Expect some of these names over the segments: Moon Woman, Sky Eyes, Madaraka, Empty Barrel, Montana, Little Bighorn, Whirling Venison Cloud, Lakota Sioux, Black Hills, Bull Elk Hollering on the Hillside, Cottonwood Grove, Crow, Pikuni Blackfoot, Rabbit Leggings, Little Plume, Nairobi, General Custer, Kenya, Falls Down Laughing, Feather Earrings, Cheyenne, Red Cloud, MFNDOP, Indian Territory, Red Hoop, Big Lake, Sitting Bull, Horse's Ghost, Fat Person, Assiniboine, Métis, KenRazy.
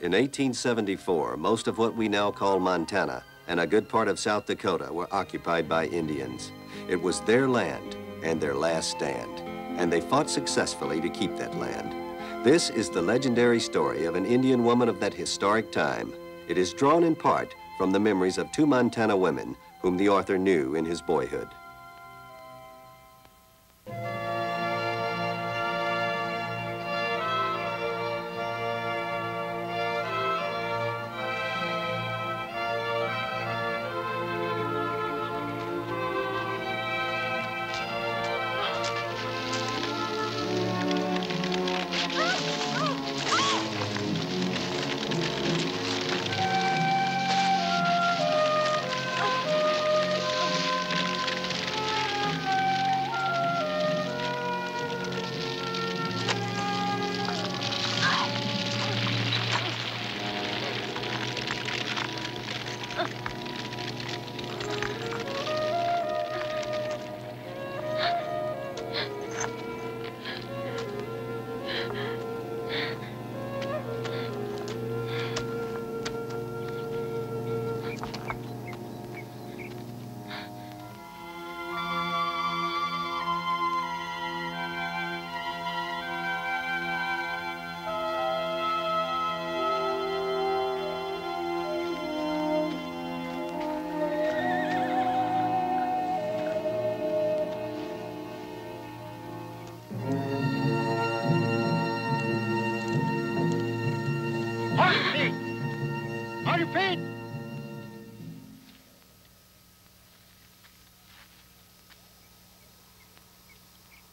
In 1874, most of what we now call Montana and a good part of South Dakota were occupied by Indians. It was their land and their last stand, and they fought successfully to keep that land. This is the legendary story of an Indian woman of that historic time. It is drawn in part from the memories of two Montana women whom the author knew in his boyhood.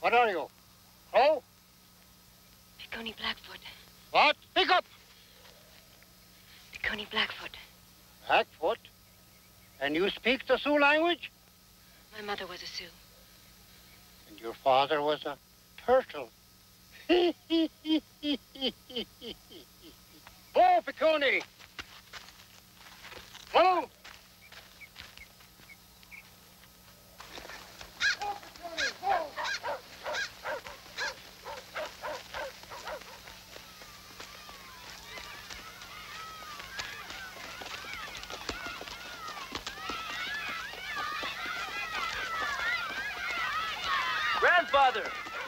What are you? Crow? Pikuni Blackfoot. What? Speak up! Pikuni Blackfoot. Blackfoot? And you speak the Sioux language? My mother was a Sioux. And your father was a turtle. Bo Pikuni! Hello!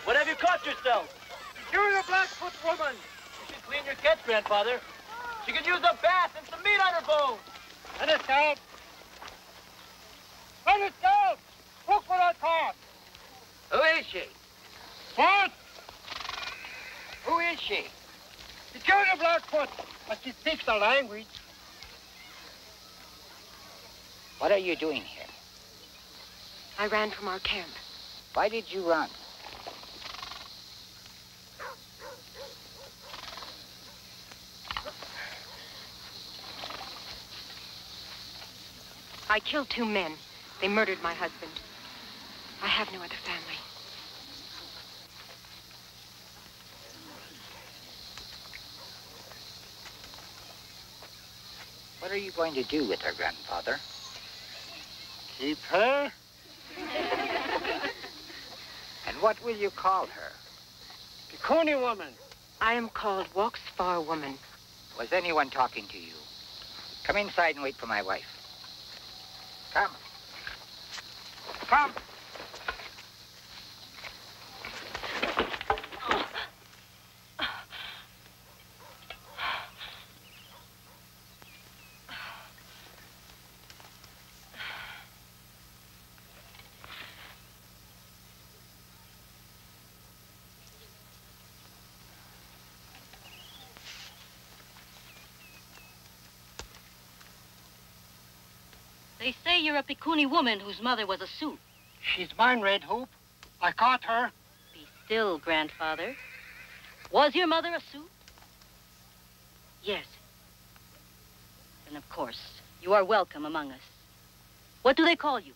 What have you caught yourself? You're the Blackfoot woman. You should clean your catch, Grandfather. She could use a bath and some meat on her bones. Let us help. Let us help. Look what I caught. Who is she? What? Who is she? You're the Blackfoot, but she speaks the language. What are you doing here? I ran from our camp. Why did you run? I killed two men. They murdered my husband. I have no other family. What are you going to do with her, Grandfather? Keep her? And what will you call her? Pikuni woman. I am called Walks Far Woman. Was anyone talking to you? Come inside and wait for my wife. Come. Come. They say you're a Pikuni woman whose mother was a Sioux. She's mine, Red Hoop. I caught her. Be still, Grandfather. Was your mother a Sioux? Yes. Then, of course, you are welcome among us. What do they call you?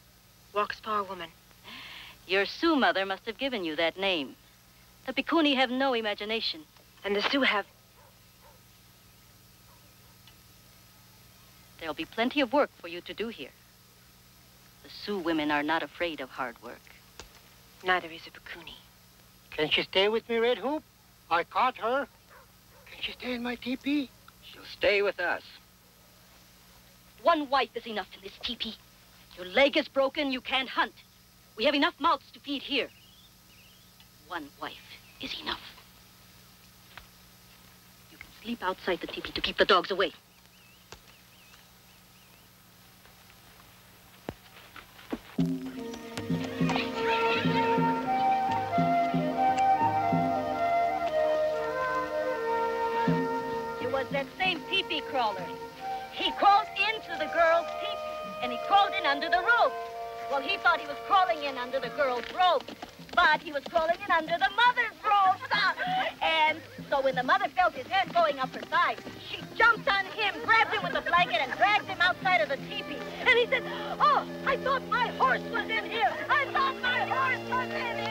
Walks Far Woman. Your Sioux mother must have given you that name. The Pikuni have no imagination. And the Sioux have... There'll be plenty of work for you to do here. The Sioux women are not afraid of hard work. Neither is a Pikuni. Can she stay with me, Red Hoop? I caught her. Can she stay in my teepee? You'll stay with us. One wipe is enough in this teepee. Your leg is broken, you can't hunt. We have enough mouths to feed here. One wife is enough. You can sleep outside the teepee to keep the dogs away. It was that same teepee crawler. He crawled into the girl's teepee, and he crawled in under the rope. Well, he thought he was crawling in under the girl's rope, but he was crawling in under the mother's rope. And so when the mother felt his hand going up her thigh, she jumped on him, grabbed him with a blanket, and dragged him outside of the teepee. And he said, "Oh, I thought my horse was in here. I thought my horse was in here."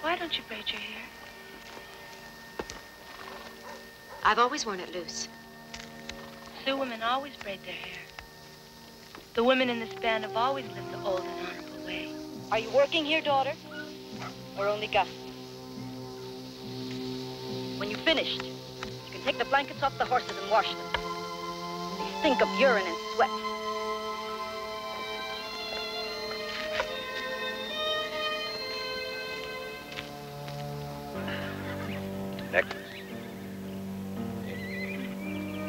Why don't you braid your hair? I've always worn it loose. Sioux women always braid their hair. The women in this band have always lived the old and honorable way. Are you working here, daughter? Or only Gus? When you've finished, you can take the blankets off the horses and wash them. They stink of urine and sweat. Next.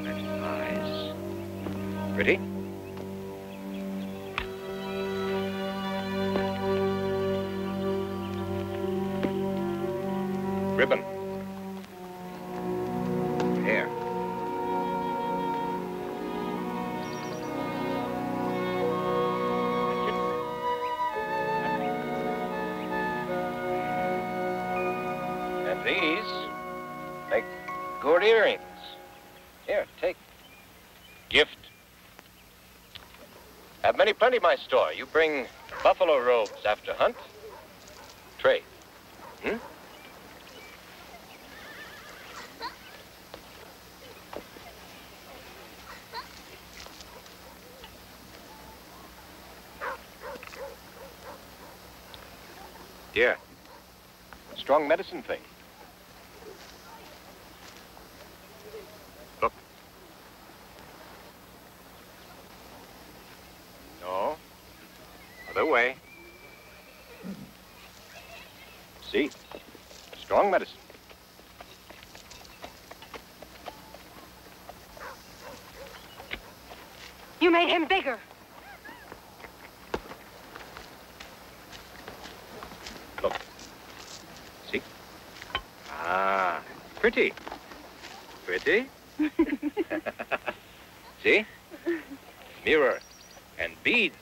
That's nice. Pretty? Ribbon. Hair. And these. Gold earrings. Here, take. Gift. Have many plenty in my store. You bring buffalo robes after hunt. Trade. Hmm? Here. Strong medicine thing. Way. See? Strong medicine. You made him bigger. Look. See? Ah, pretty. Pretty? See? Mirror and beads.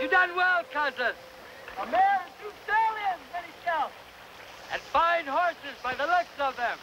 You done well, Countess. A man and two stallions, many scouts. And fine horses by the looks of them.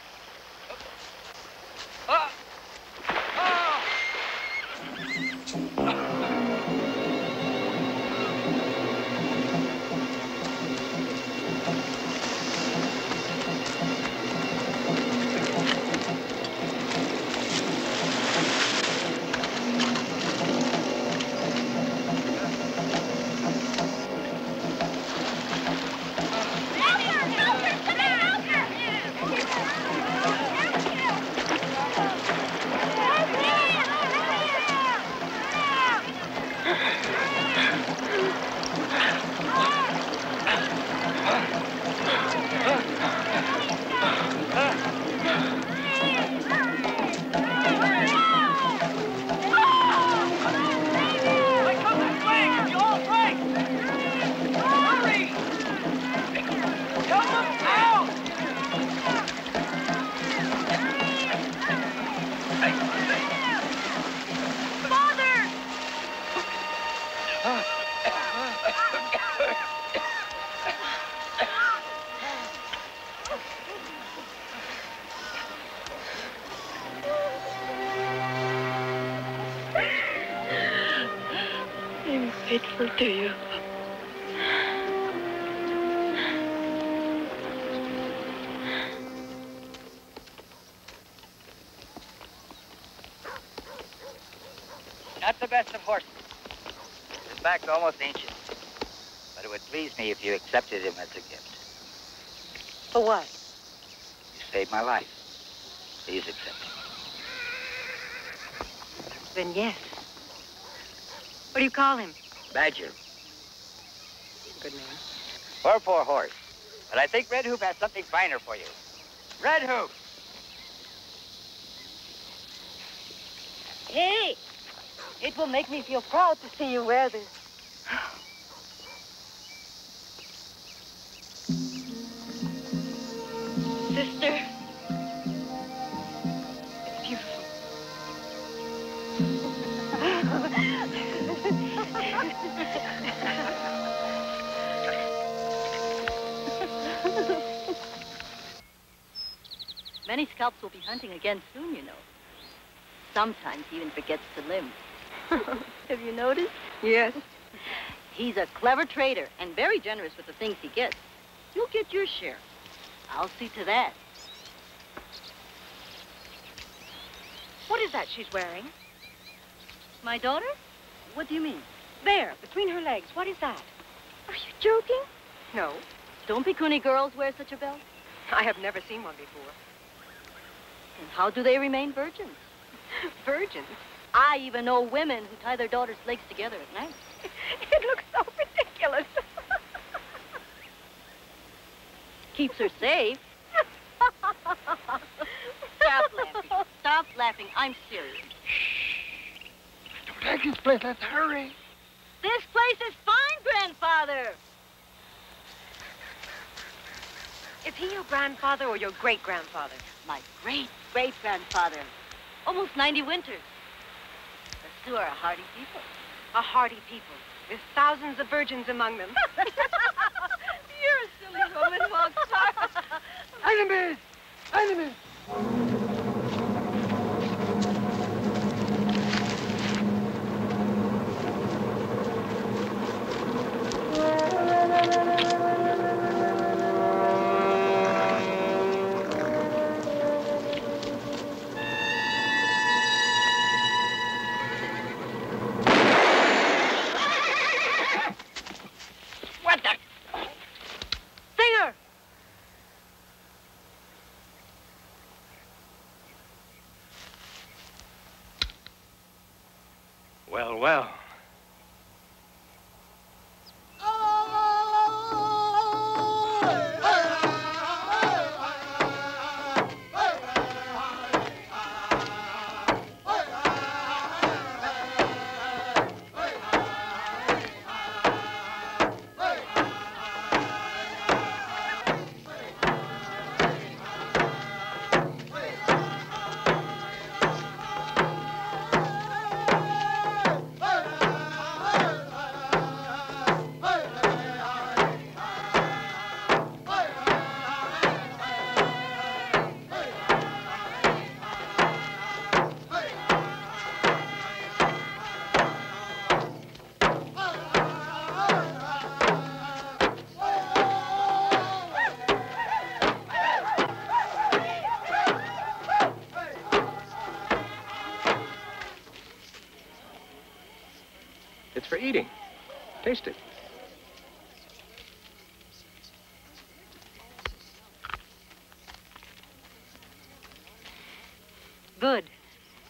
grateful to you. Not the best of horses. In fact, almost ancient. But it would please me if you accepted him as a gift. For what? You saved my life. Please accept him. Then yes. What do you call him? Badger. Good name. Or poor horse. But I think Red Hoop has something finer for you. Red Hoop! Hey! It will make me feel proud to see you wear this. Sister, it's beautiful. Many scalps will be hunting again soon, you know. Sometimes he even forgets to limb. Have you noticed? Yes. He's a clever trader and very generous with the things he gets. You'll get your share. I'll see to that. What is that she's wearing? My daughter? What do you mean? There, between her legs. What is that? Are you joking? No. Don't Pikuni girls wear such a belt? I have never seen one before. And how do they remain virgins? Virgins? I even know women who tie their daughters' legs together at night. It looks so ridiculous. Keeps her safe. Stop laughing. Stop laughing. I'm serious. Shh. Don't like this place. Let's hurry. This place is fine, Grandfather. Is he your grandfather or your great-grandfather? My great-great-grandfather. Almost 90 winters. The Sioux are a hardy people. A hardy people, with thousands of virgins among them. You're a silly woman, Walks Far. Animals! Animals! Well. For eating. Taste it. Good.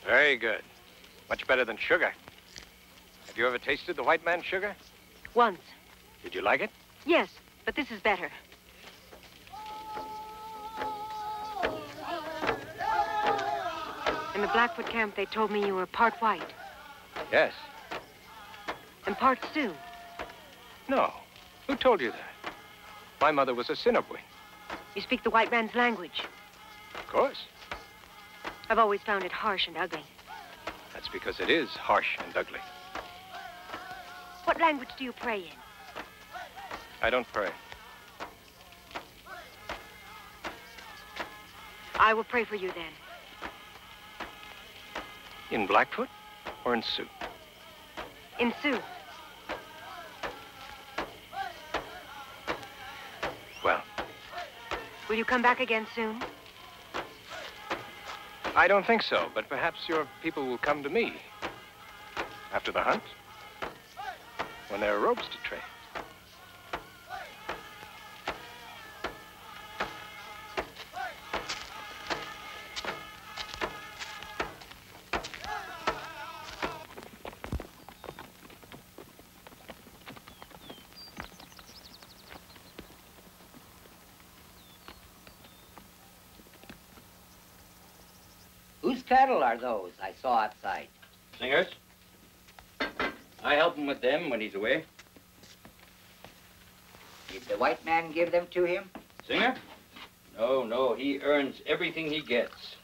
Very good. Much better than sugar. Have you ever tasted the white man's sugar? Once. Did you like it? Yes, but this is better. In the Blackfoot camp, they told me you were part white. Yes. And part Sioux. No. Who told you that? My mother was a Sinopwe. You speak the white man's language? Of course. I've always found it harsh and ugly. That's because it is harsh and ugly. What language do you pray in? I don't pray. I will pray for you then. In Blackfoot or in Sioux? In Sioux. Will you come back again soon? I don't think so, but perhaps your people will come to me. After the hunt, when there are ropes to trade. Whose cattle are those I saw outside? Singer's. I help him with them when he's away. Did the white man give them to him? Singer? No, no, he earns everything he gets.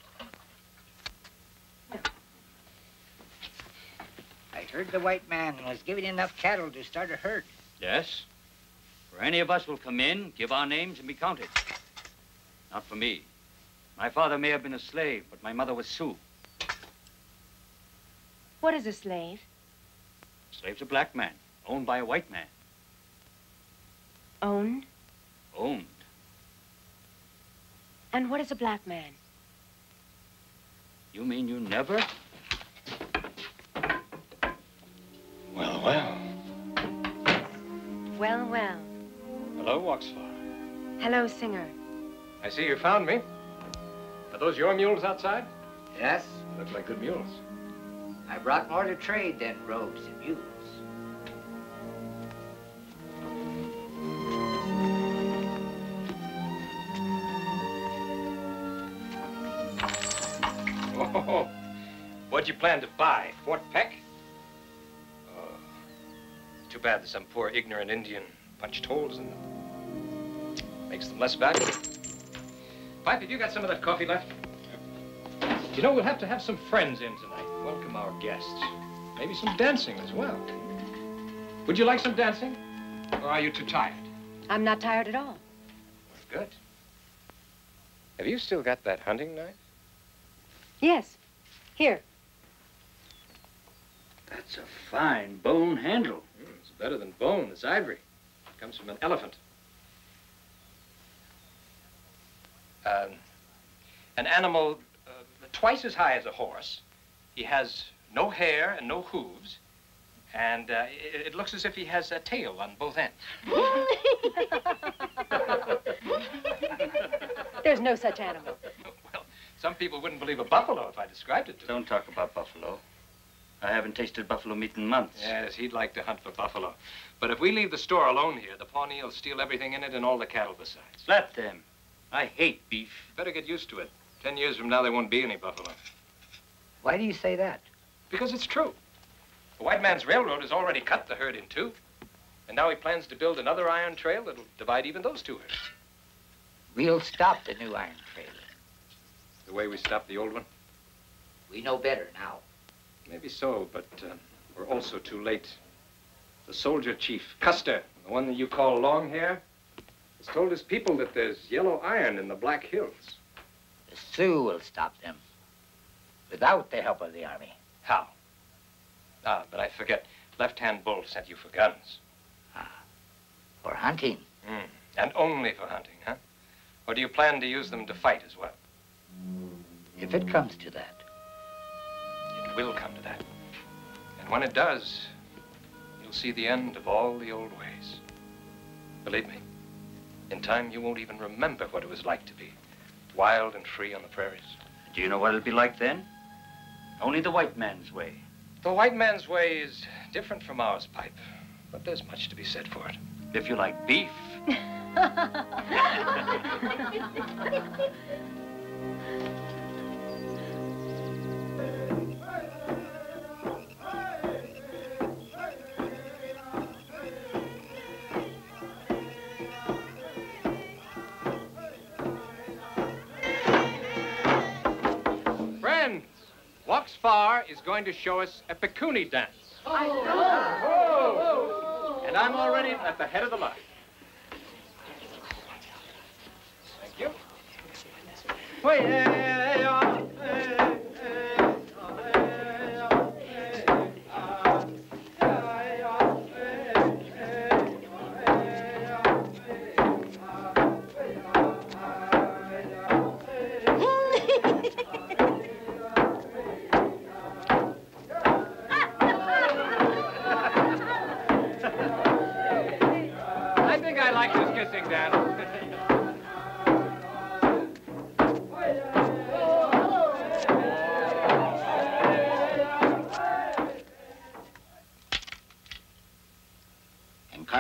I heard the white man was giving enough cattle to start a herd. Yes. For any of us will come in, give our names, and be counted. Not for me. My father may have been a slave, but my mother was Sioux. What is a slave? Slave's a black man, owned by a white man. Owned? Owned. And what is a black man? You mean you never? Well, well. Well, well. Hello, Walks Far. Hello, Singer. I see you found me. Are those your mules outside? Yes. Look like good mules. I brought more to trade than robes and mules. Oh, what'd you plan to buy? Fort Peck? Oh, too bad that some poor ignorant Indian punched holes in them. Makes them less valuable. Pipe, have you got some of that coffee left? You know, we'll have to have some friends in tonight. Welcome our guests. Maybe some dancing as well. Would you like some dancing? Or are you too tired? I'm not tired at all. Good. Have you still got that hunting knife? Yes. Here. That's a fine bone handle. It's better than bone. It's ivory. It comes from an elephant. An animal twice as high as a horse. He has no hair and no hooves, and it looks as if he has a tail on both ends. There's no such animal. Well, some people wouldn't believe a buffalo if I described it to them. Don't talk about buffalo. I haven't tasted buffalo meat in months. Yes, he'd like to hunt for buffalo. But if we leave the store alone here, the Pawnee will steal everything in it and all the cattle besides. Let them. I hate beef. Better get used to it. 10 years from now, there won't be any buffalo. Why do you say that? Because it's true. The white man's railroad has already cut the herd in two. And now he plans to build another iron trail that'll divide even those two herds. We'll stop the new iron trail. The way we stopped the old one? We know better now. Maybe so, but we're also too late. The soldier chief, Custer, the one that you call Long Hair, has told his people that there's yellow iron in the Black Hills. The Sioux will stop them. Without the help of the army. How? Ah, but I forget. Left Hand Bull sent you for guns. Ah, for hunting. And only for hunting, huh? Or do you plan to use them to fight as well? If it comes to that. It will come to that. And when it does, you'll see the end of all the old ways. Believe me, in time you won't even remember what it was like to be wild and free on the prairies. Do you know what it'll be like then? Only the white man's way. The white man's way is different from ours, Pipe. But there's much to be said for it. If you like beef. Friends, Walks Far is going to show us a Pikuni dance. Oh. Oh. And I'm already at the head of the line. Thank you.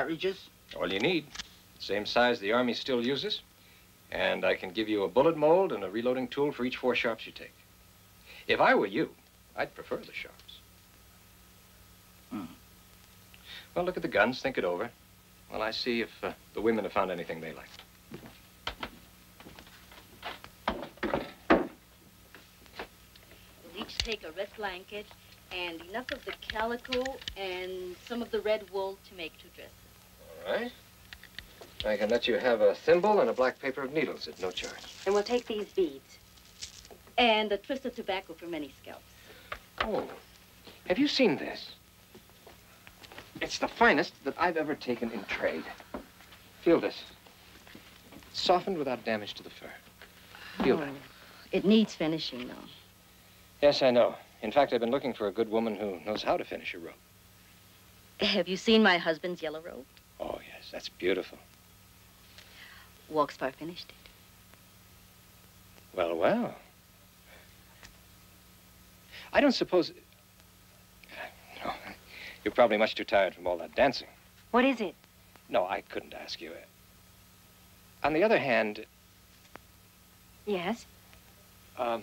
cartridges? All you need. Same size the Army still uses. And I can give you a bullet mold and a reloading tool for each 4 shops you take. If I were you, I'd prefer the shops. Hmm. Well, look at the guns, think it over. Well, I see if the women have found anything they like. We'll each take a rest blanket and enough of the calico and some of the red wool to make 2 dresses. All right. I can let you have a thimble and a black paper of needles at no charge. And we'll take these beads. And a twist of tobacco for many scalps. Oh, have you seen this? It's the finest that I've ever taken in trade. Feel this. It's softened without damage to the fur. Feel that. It needs finishing, though. Yes, I know. In fact, I've been looking for a good woman who knows how to finish a rope. Have you seen my husband's yellow rope? Oh, yes, that's beautiful. Walks Far finished it. Well, well. I don't suppose... No, you're probably much too tired from all that dancing. What is it? No, I couldn't ask you. On the other hand... Yes? I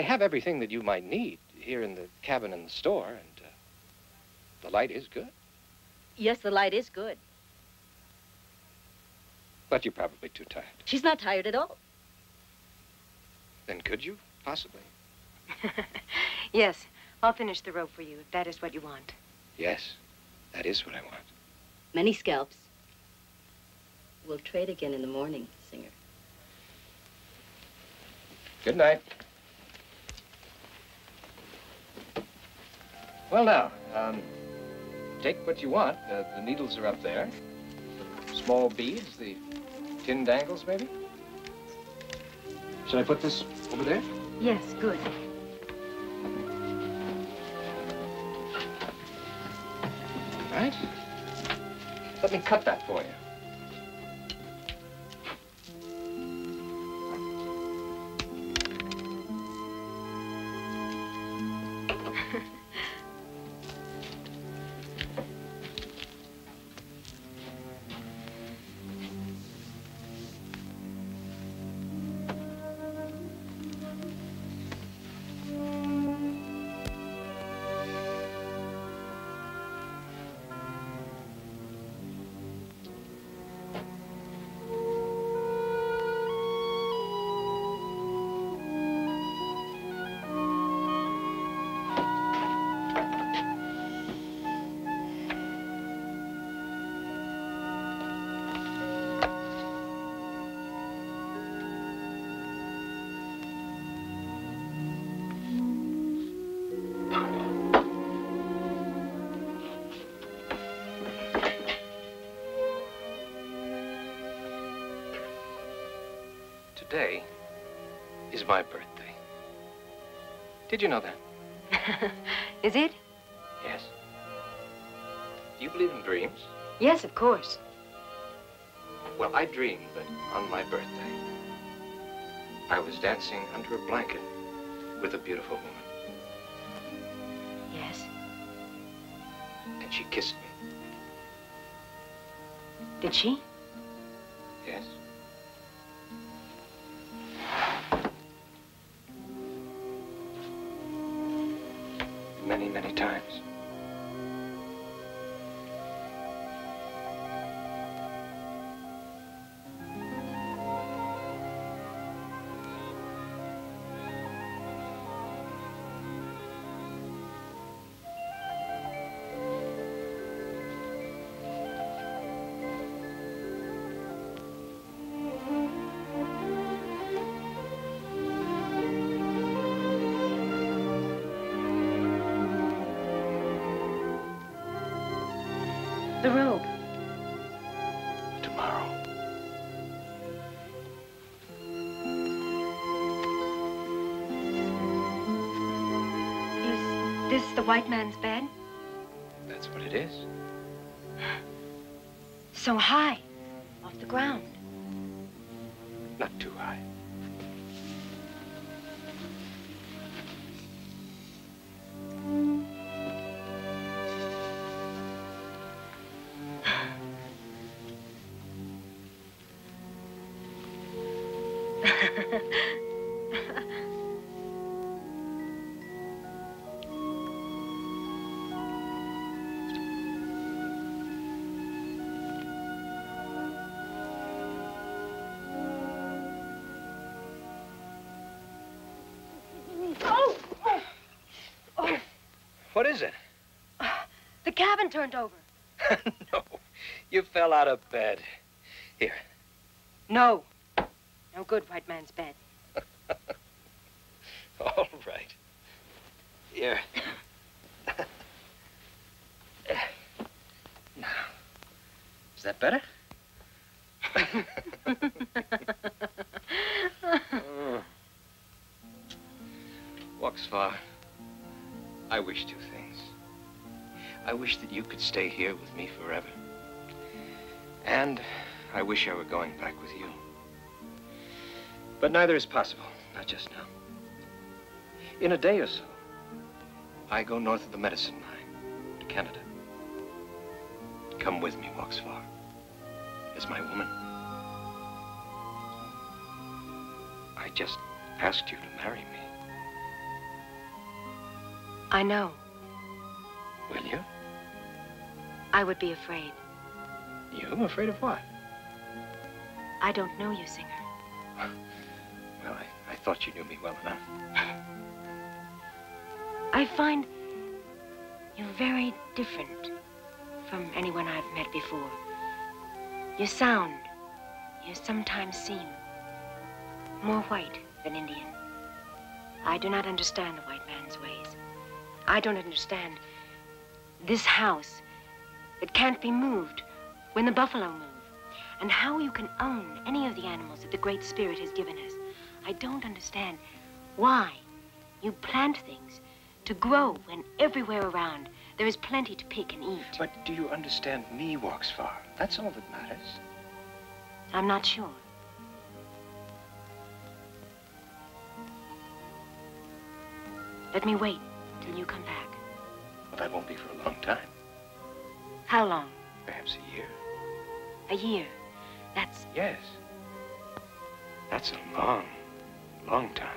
have everything that you might need here in the cabin in the store, and the light is good. Yes, the light is good. But you're probably too tired. She's not tired at all. Then could you, possibly? Yes, I'll finish the rope for you, if that is what you want. Yes, that is what I want. Many scalps. We'll trade again in the morning, Singer. Good night. Well, now, take what you want. The needles are up there. Small beads, the tin dangles, maybe? Should I put this over there? Yes, good. All right. Let me cut that for you. Today is my birthday. Did you know that? Is it? Yes. Do you believe in dreams? Yes, of course. Well, I dreamed that on my birthday, I was dancing under a blanket with a beautiful woman. Yes. And she kissed me. Did she? Yes. Many times. White man's bed? That's what it is. So high, off the ground. Not too high. What is it? The cabin turned over. No, you fell out of bed. Here. No. No good, white man's bed. All right. Here. Now, is that better? Walks far. I wish two things. I wish that you could stay here with me forever. And I wish I were going back with you. But neither is possible, not just now. In a day or so, I go north of the medicine mine, to Canada. Come with me, Walks Far, as my woman. I just asked you to marry me. I know. Will you? I would be afraid. You? Afraid of what? I don't know you, Singer. Well, I thought you knew me well enough. I find you're very different from anyone I've met before. You sound, you sometimes seem, more white than Indian. I do not understand the white man's ways. I don't understand this house that can't be moved when the buffalo move, and how you can own any of the animals that the Great Spirit has given us. I don't understand why you plant things to grow when everywhere around there is plenty to pick and eat. But do you understand me, Walks Far? That's all that matters. I'm not sure. Let me wait till you come back. Well, that won't be for a long time. How long? Perhaps a year. A year? That's... Yes. That's a long, long time.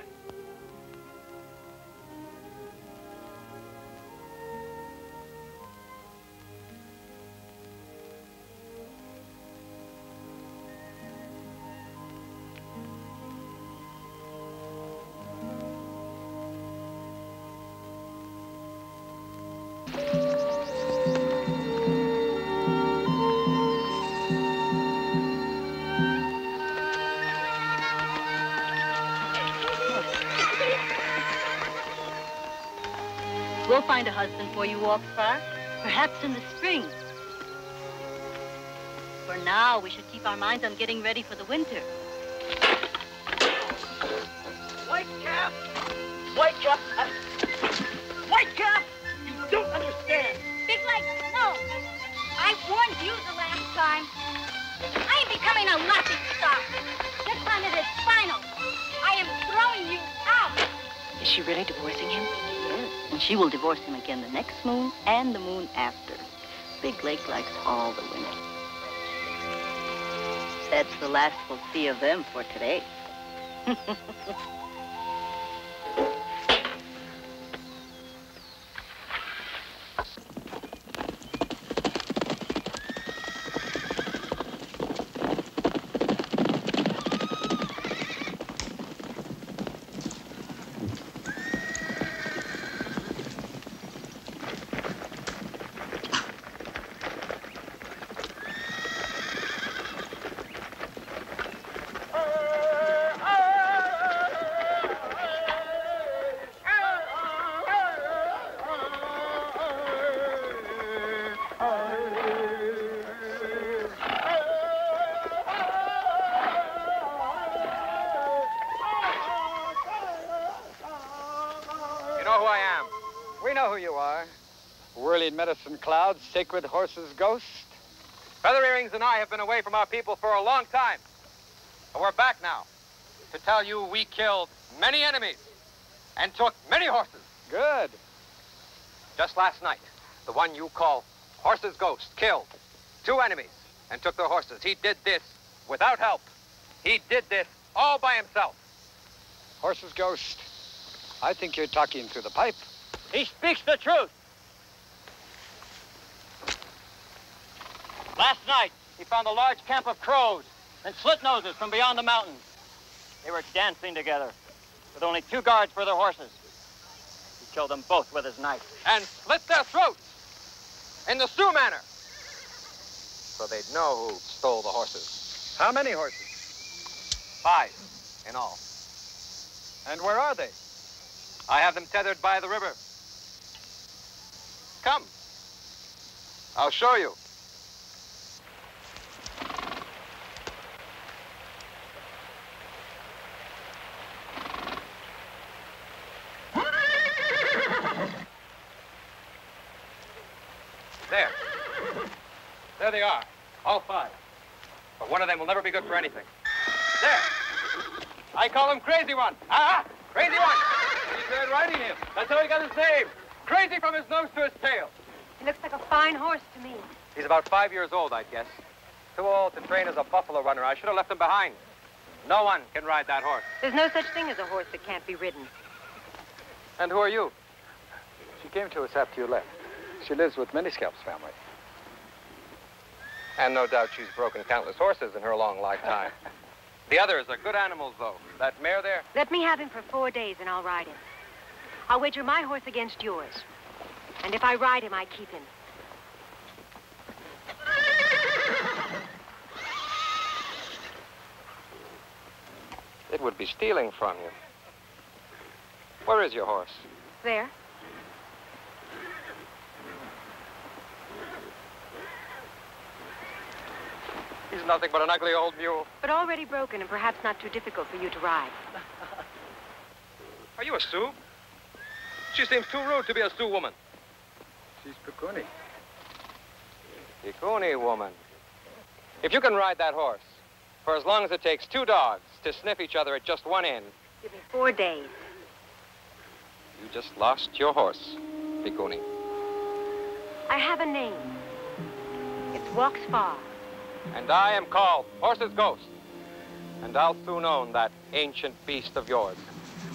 Find a husband for you, Walks Far, perhaps in the spring. For now, we should keep our minds on getting ready for the winter. Whitecap! Whitecap! Whitecap! You don't understand! Big Lake, no! I warned you the last time. I am becoming a laughing stock. This time it is final. I am throwing you out. Is she really divorcing him? And she will divorce him again the next moon and the moon after. Big Lake likes all the women. That's the last we'll see of them for today. Medicine Cloud's sacred Horse's Ghost. Feather Earrings and I have been away from our people for a long time. But we're back now to tell you we killed many enemies and took many horses. Good. Just last night, the one you call Horse's Ghost killed 2 enemies and took their horses. He did this without help. He did this all by himself. Horse's Ghost, I think you're talking through the pipe. He speaks the truth. Last night, he found a large camp of Crows and Slit Noses from beyond the mountains. They were dancing together with only two guards for their horses. He killed them both with his knife. And slit their throats in the Sioux manner. So they'd know who stole the horses. How many horses? 5 in all. And where are they? I have them tethered by the river. Come. I'll show you. There. There they are, all 5. But one of them will never be good for anything. There. I call him Crazy One. Ah, Crazy One. He's there riding him. That's how he got his name. Crazy from his nose to his tail. He looks like a fine horse to me. He's about 5 years old, I guess. Too old to train as a buffalo runner. I should have left him behind. No one can ride that horse. There's no such thing as a horse that can't be ridden. And who are you? She came to us after you left. She lives with Miniscalp's family. And no doubt she's broken countless horses in her long lifetime. The others are good animals, though. That mare there? Let me have him for 4 days, and I'll ride him. I'll wager my horse against yours. And if I ride him, I keep him. It would be stealing from you. Where is your horse? There. He's nothing but an ugly old mule. But already broken and perhaps not too difficult for you to ride. Are you a Sioux? She seems too rude to be a Sioux woman. She's Pikuni. Pikuni woman. If you can ride that horse, for as long as it takes 2 dogs to sniff each other at just one end. Give me 4 days. You just lost your horse, Pikuni. I have a name. It's Walks Far. And I am called Horse's Ghost. And I'll soon own that ancient beast of yours.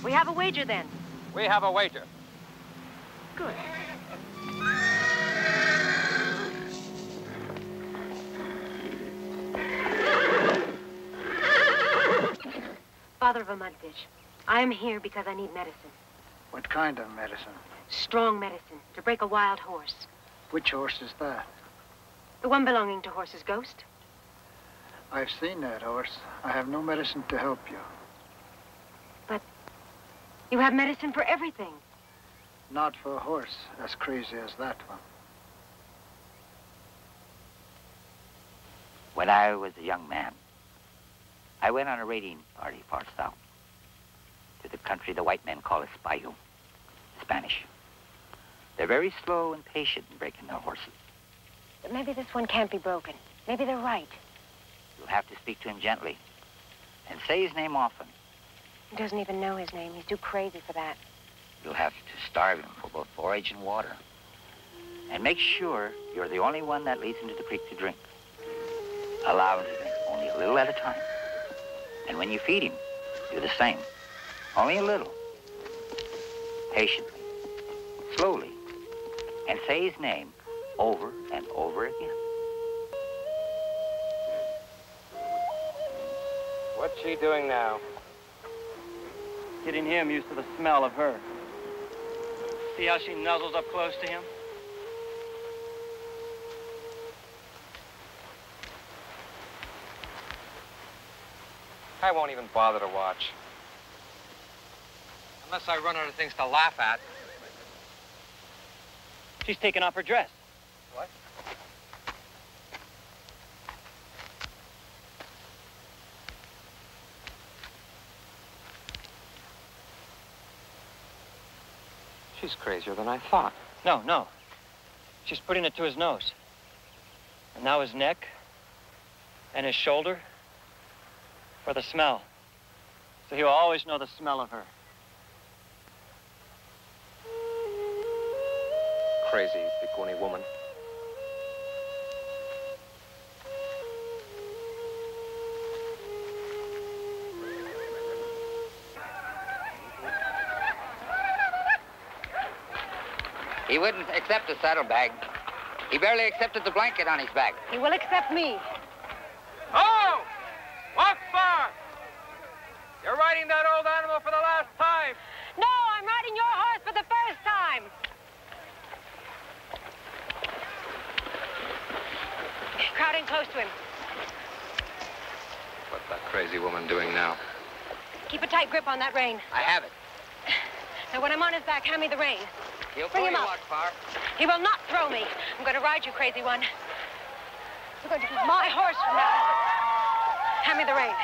We have a wager, then. We have a wager. Good. Father of a Mudfish, I am here because I need medicine. What kind of medicine? Strong medicine, to break a wild horse. Which horse is that? The one belonging to Horse's Ghost. I've seen that horse. I have no medicine to help you. But you have medicine for everything. Not for a horse as crazy as that one. When I was a young man, I went on a raiding party far south to the country the white men call Espayo, Spanish. They're very slow and patient in breaking their horses. But maybe this one can't be broken. Maybe they're right. You'll have to speak to him gently and say his name often. He doesn't even know his name. He's too crazy for that. You'll have to starve him for both forage and water. And make sure you're the only one that leads him to the creek to drink. Allow him to drink only a little at a time. And when you feed him, do the same. Only a little. Patiently. Slowly. And say his name over and over again. What's she doing now? Getting him used to the smell of her. See how she nuzzles up close to him? I won't even bother to watch. Unless I run out of things to laugh at. She's taking off her dress. What? She's crazier than I thought. No, no. She's putting it to his nose. And now his neck and his shoulder for the smell. So he'll always know the smell of her. Crazy Pikuni woman. He wouldn't accept a saddlebag. He barely accepted the blanket on his back. He will accept me. Oh! Walk far! You're riding that old animal for the last time. No, I'm riding your horse for the first time. Crowd in close to him. What's that crazy woman doing now? Keep a tight grip on that rein. I have it. Now, when I'm on his back, hand me the rein. He'll bring him up. Walk far. He will not throw me. I'm going to ride you, crazy one. You're going to be my horse from now. Hand me the rein.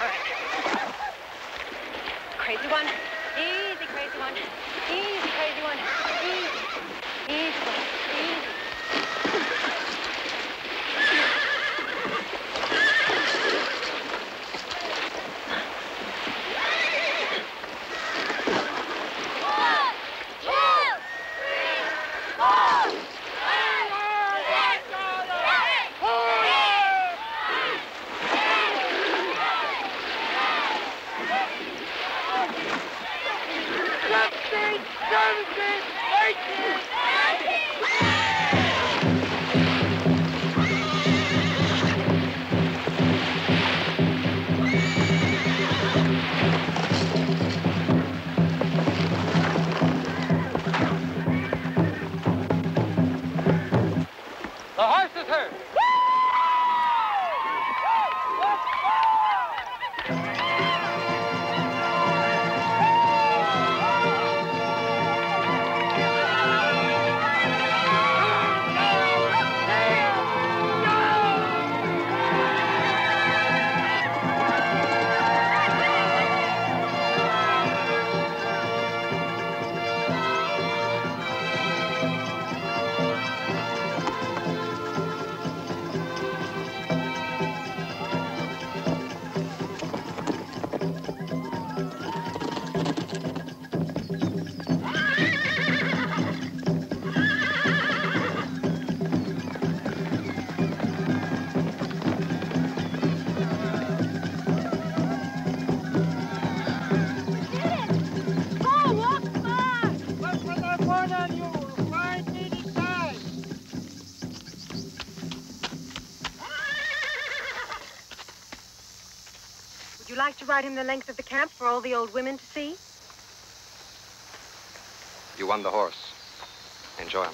All right. Crazy one. Easy, crazy one. Easy, crazy one. Easy. Easy one. Easy. To ride him the length of the camp for all the old women to see? You won the horse. Enjoy him.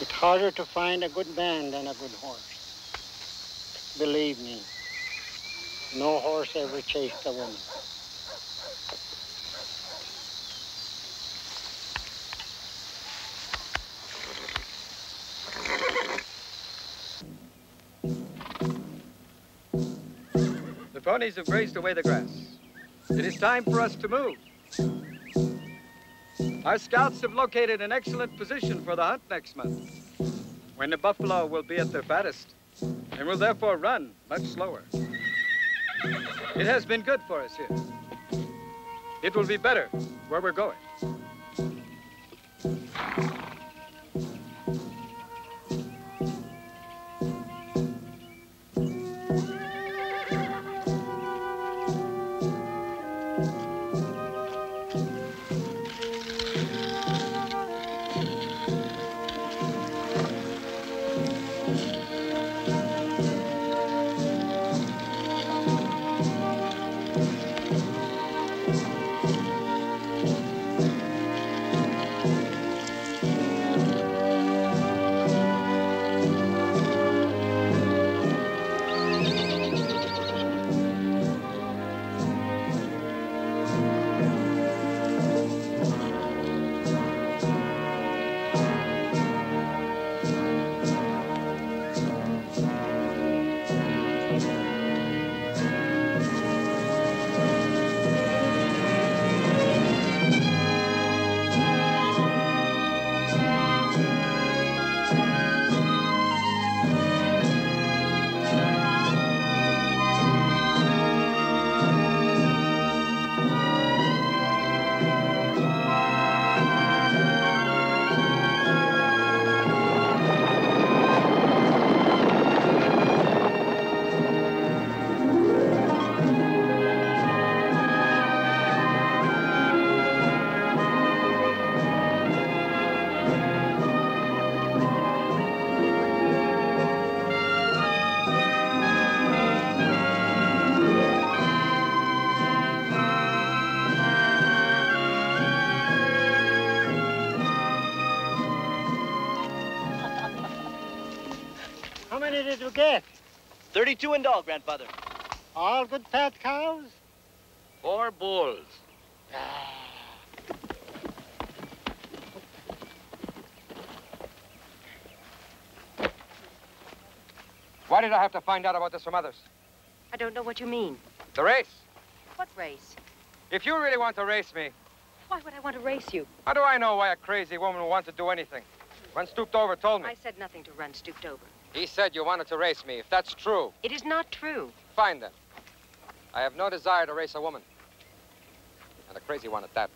It's harder to find a good man than a good horse. Believe me, no horse ever chased a woman. The ponies have grazed away the grass. It is time for us to move. Our scouts have located an excellent position for the hunt next month, when the buffalo will be at their fattest and will therefore run much slower. It has been good for us here. It will be better where we're going. How many did you get? 32 in all, Grandfather. All good fat cows? 4 bulls. Why did I have to find out about this from others? I don't know what you mean. The race. What race? If you really want to race me. Why would I want to race you? How do I know why a crazy woman would want to do anything? Run Stooped Over told me. I said nothing to Run Stooped Over. He said you wanted to race me, if that's true. It is not true. Fine, then. I have no desire to race a woman. And a crazy one at that.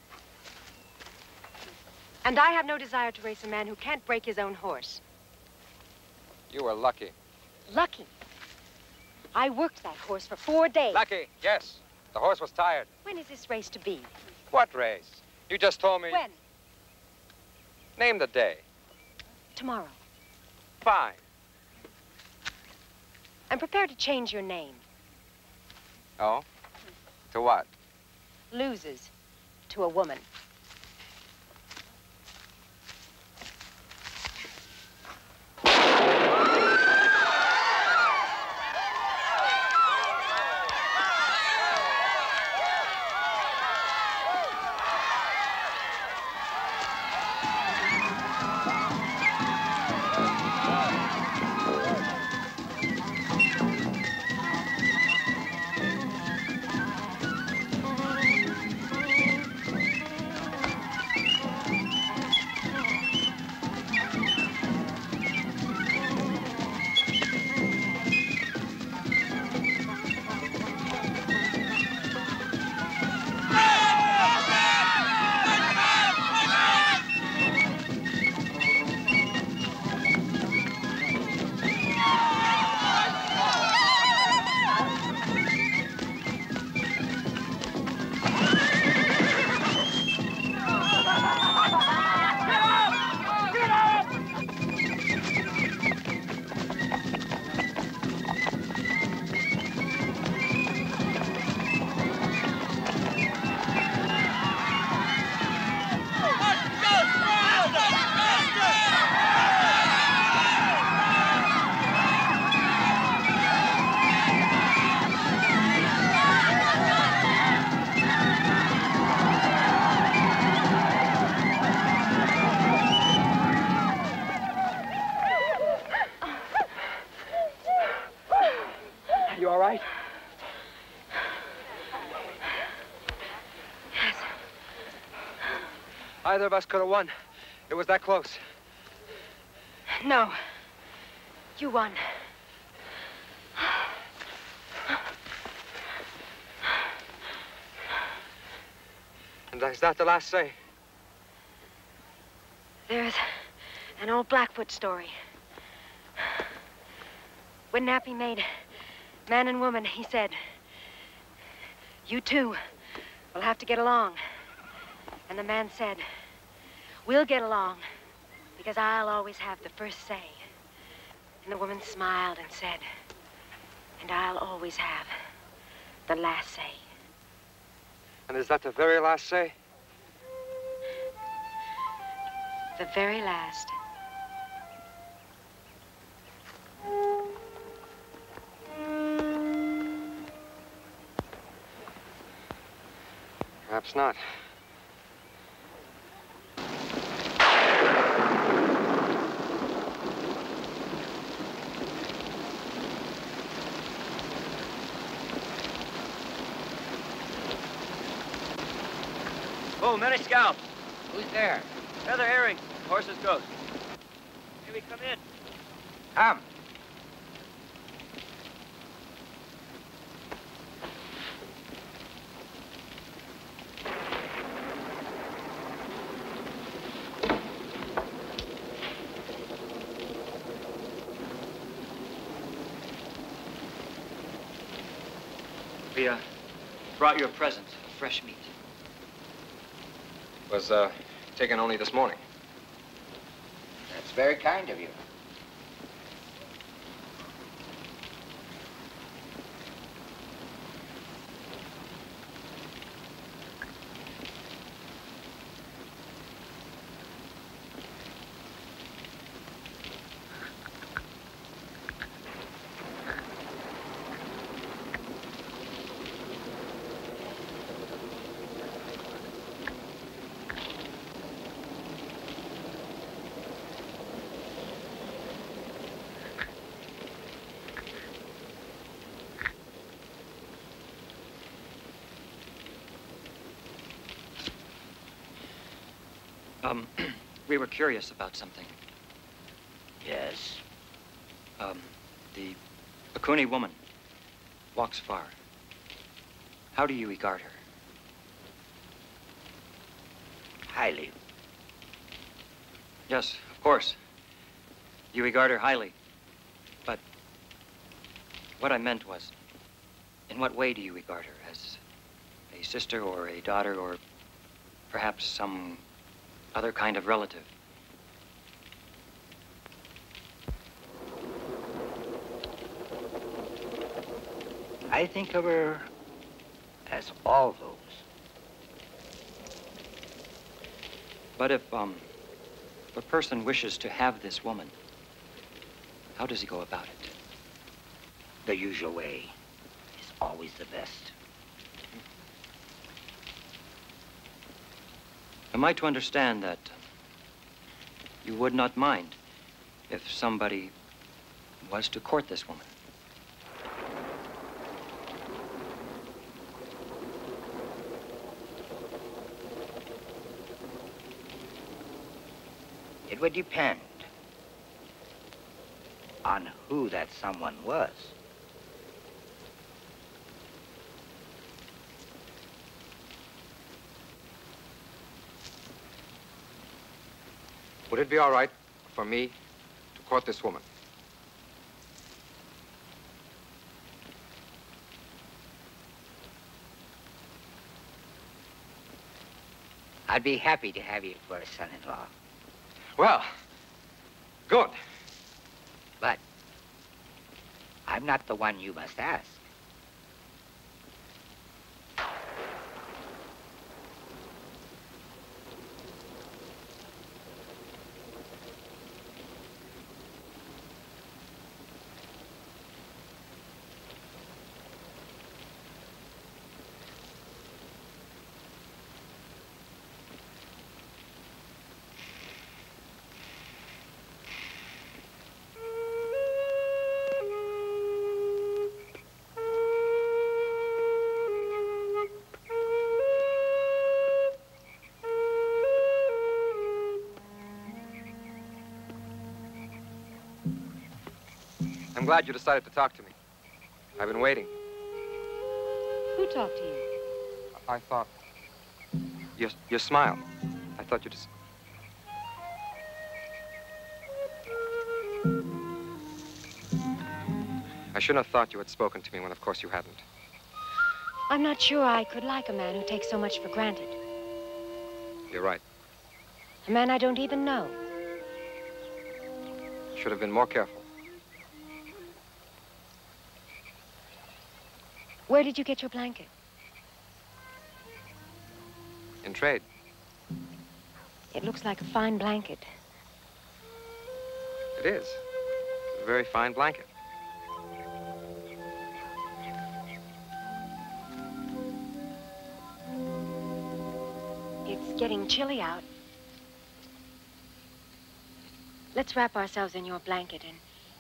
And I have no desire to race a man who can't break his own horse. You were lucky. Lucky? I worked that horse for 4 days. Lucky, yes. The horse was tired. When is this race to be? What race? You just told me... When? Name the day. Tomorrow. Fine. I'm prepared to change your name. Oh? To what? Loses. To a woman. Neither of us could have won. It was that close. No. You won. And is that the last say? There's an old Blackfoot story. When Nappy made man and woman, he said, "You two will have to get along." And the man said, "We'll get along, because I'll always have the first say." And the woman smiled and said, "And I'll always have the last say." And is that the very last say? The very last. Perhaps not. Many scalps. Who's there? Feather Earrings, Horse's Ghost. May we come in? Come. We brought you a present of fresh meat. Was taken only this morning. That's very kind of you. We were curious about something. Yes? The Pikuni woman walks far. How do you regard her? Highly. Yes, of course. You regard her highly. But what I meant was, in what way do you regard her? As a sister or a daughter or perhaps some other kind of relative? I think of her as all those. But if a person wishes to have this woman, how does he go about it? The usual way is always the best. Am I to understand that you would not mind if somebody was to court this woman? It would depend on who that someone was. Would it be all right for me to court this woman? I'd be happy to have you for a son-in-law. Well, good. But I'm not the one you must ask. I'm glad you decided to talk to me. I've been waiting. Who talked to you? I thought... Your smile. I thought you just... I shouldn't have thought you had spoken to me when of course you hadn't. I'm not sure I could like a man who takes so much for granted. You're right. A man I don't even know. Should have been more careful. Where did you get your blanket? In trade. It looks like a fine blanket. It is. It's a very fine blanket. It's getting chilly out. Let's wrap ourselves in your blanket and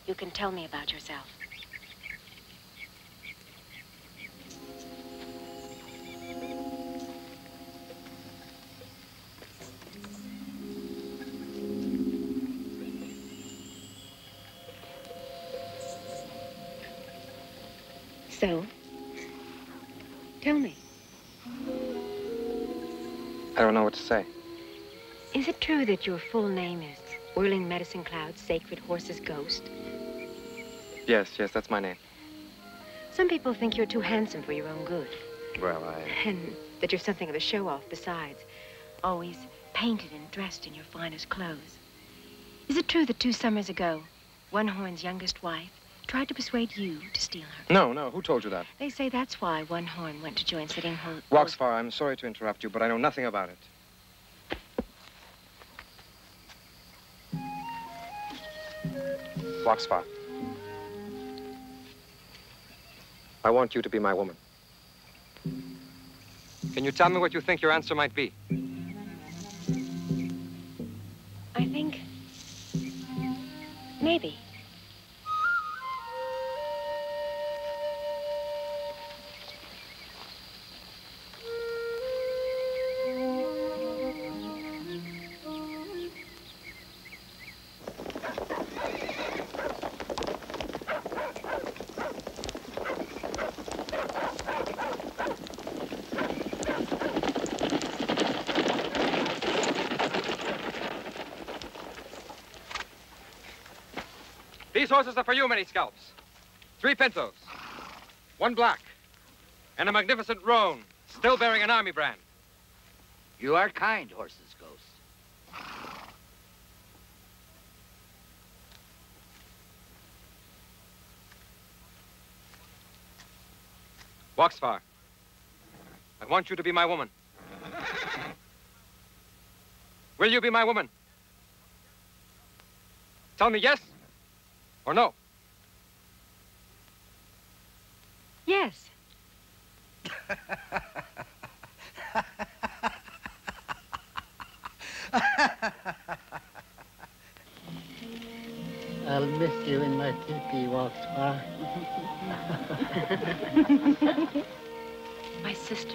you can tell me about yourself. So, tell me. I don't know what to say. Is it true that your full name is Whirling Medicine Cloud's Sacred Horse's Ghost? Yes, that's my name. Some people think you're too handsome for your own good. Well, And that you're something of a show-off besides, always painted and dressed in your finest clothes. Is it true that 2 summers ago, One Horn's youngest wife tried to persuade you to steal her? No, who told you that? They say that's why One Horn went to join Sitting Bull. Walks Far, I'm sorry to interrupt you, but I know nothing about it. Walks Far, I want you to be my woman. Can you tell me what you think your answer might be? I think... maybe. These horses are for you, Many Scalps. 3 pintos, 1 black, and a magnificent roan, still bearing an army brand. You are kind, Horse's Ghost. Walks Far, I want you to be my woman. Will you be my woman? Tell me yes or no. Yes. I'll miss you in my teepee, Walks Far. My sister.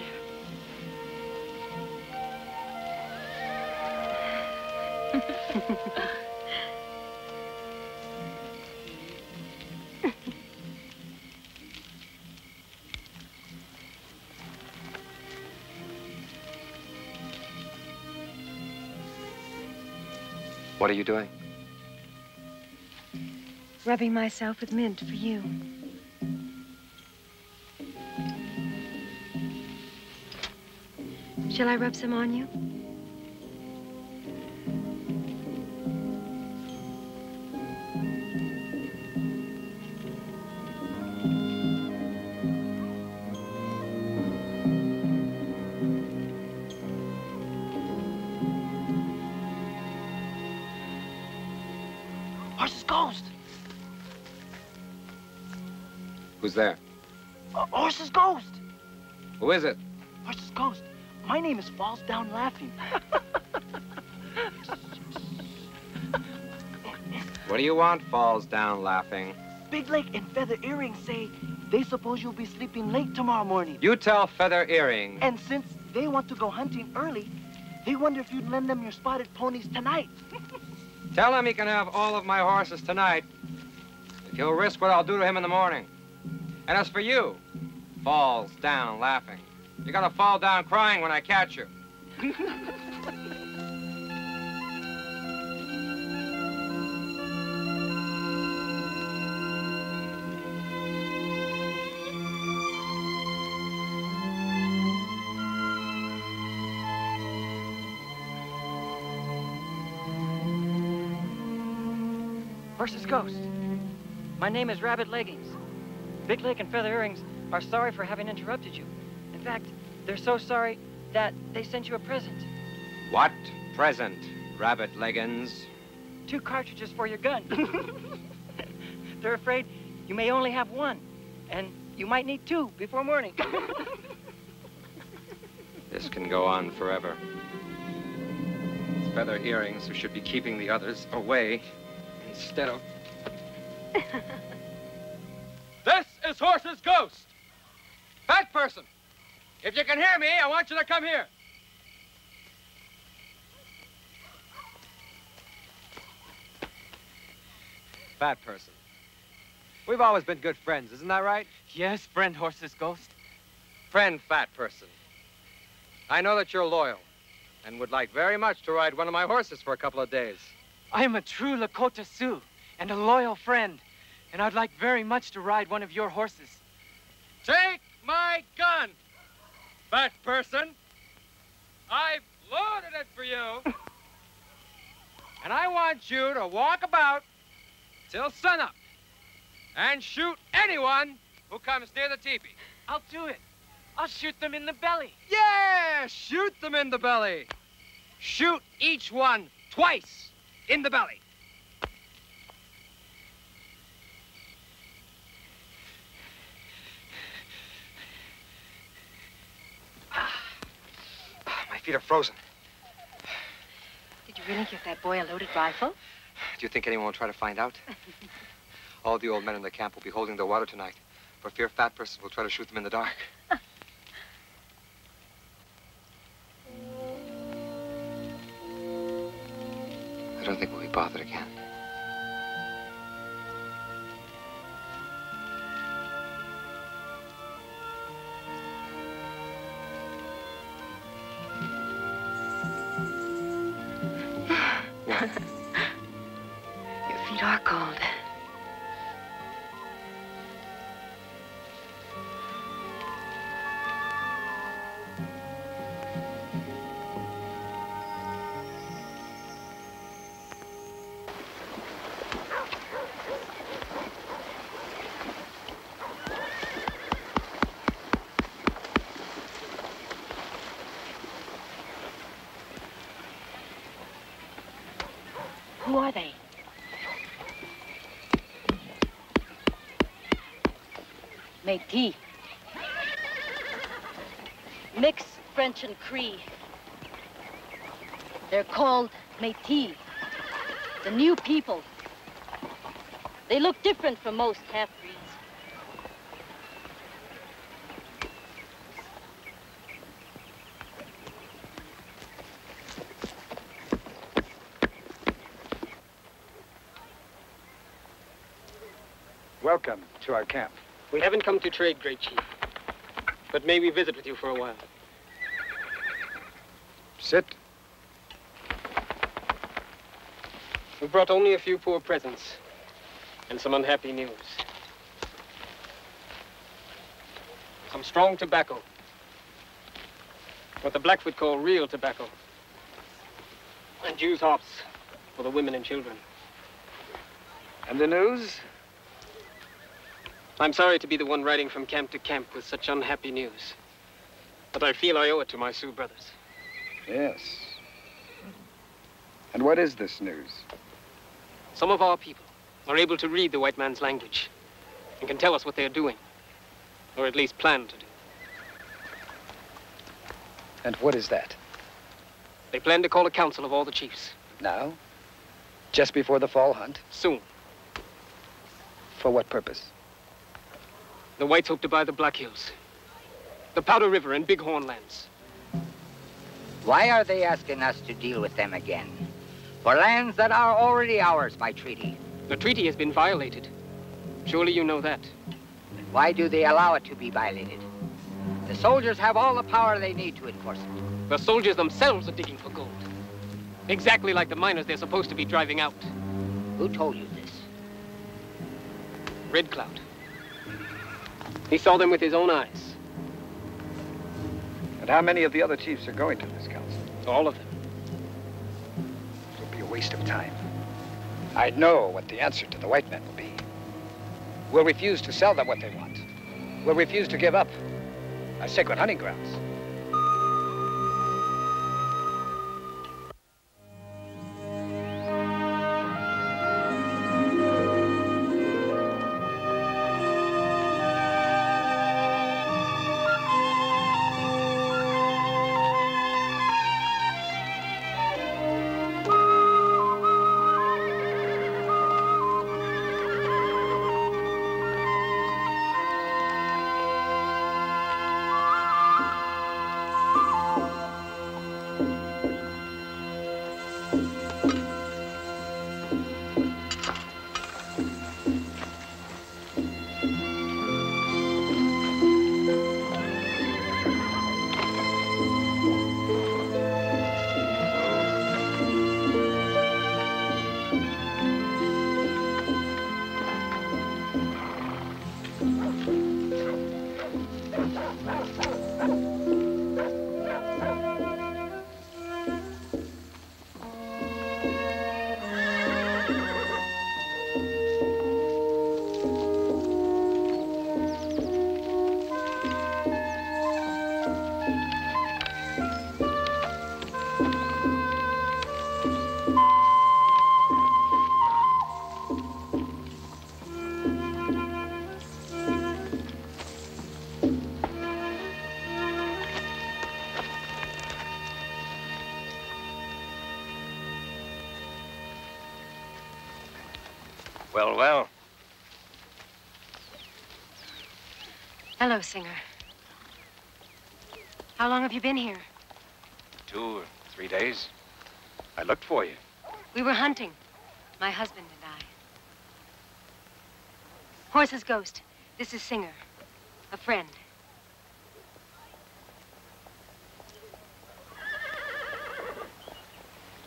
What are you doing? Rubbing myself with mint for you. Shall I rub some on you? Who's there? Horse's Ghost. Who is it? Horse's Ghost. My name is Falls Down Laughing. What do you want, Falls Down Laughing? Big Lake and Feather Earrings say they suppose you'll be sleeping late tomorrow morning. You tell Feather Earrings. And since they want to go hunting early, they wonder if you'd lend them your spotted ponies tonight. Tell him he can have all of my horses tonight, if he'll risk what I'll do to him in the morning. And as for you, Falls Down Laughing, you're gonna fall down crying when I catch you. Horse's Ghost, my name is Rabbit Leggings. Big Lake and Feather Earrings are sorry for having interrupted you. In fact, they're so sorry that they sent you a present. What present, Rabbit Leggings? 2 cartridges for your gun. They're afraid you may only have 1, and you might need 2 before morning. This can go on forever. It's Feather Earrings who should be keeping the others away instead of... This is Horse's Ghost. Fat Person, if you can hear me, I want you to come here. Fat Person, we've always been good friends, isn't that right? Yes, friend Horse's Ghost. Friend Fat Person, I know that you're loyal and would like very much to ride one of my horses for a couple of days. I am a true Lakota Sioux and a loyal friend. And I'd like very much to ride one of your horses. Take my gun, Fat Person. I've loaded it for you. And I want you to walk about till sunup and shoot anyone who comes near the teepee. I'll do it. I'll shoot them in the belly. Yeah, shoot them in the belly. Shoot each one twice in the belly. Feet are frozen. Did you really give that boy a loaded rifle? Do you think anyone will try to find out? All the old men in the camp will be holding their water tonight, for fear Fat Person will try to shoot them in the dark. I don't think we'll be bothered again. Your feet are cold. Who are they? Métis. Mixed French and Cree. They're called Métis, the new people. They look different from most half-breeds. Welcome to our camp. We haven't come to trade, Great Chief, but may we visit with you for a while. Sit. We brought only a few poor presents and some unhappy news. Some strong tobacco, what the Blackfoot call real tobacco, and Jew's hops for the women and children. And the news? I'm sorry to be the one riding from camp to camp with such unhappy news, but I feel I owe it to my Sioux brothers. Yes. And what is this news? Some of our people are able to read the white man's language and can tell us what they're doing, or at least plan to do. And what is that? They plan to call a council of all the chiefs. Now? Just before the fall hunt? Soon. For what purpose? The whites hope to buy the Black Hills, the Powder River and Bighorn lands. Why are they asking us to deal with them again? For lands that are already ours by treaty. The treaty has been violated. Surely you know that. Then why do they allow it to be violated? The soldiers have all the power they need to enforce it. The soldiers themselves are digging for gold. Exactly like the miners they're supposed to be driving out. Who told you this? Red Cloud. He saw them with his own eyes. And how many of the other chiefs are going to this council? All of them. It'll be a waste of time. I know what the answer to the white men will be. We'll refuse to sell them what they want. We'll refuse to give up our sacred hunting grounds. Well, well. Hello, Singer. How long have you been here? 2 or 3 days. I looked for you. We were hunting, my husband and I. Horse's Ghost. This is Singer, a friend.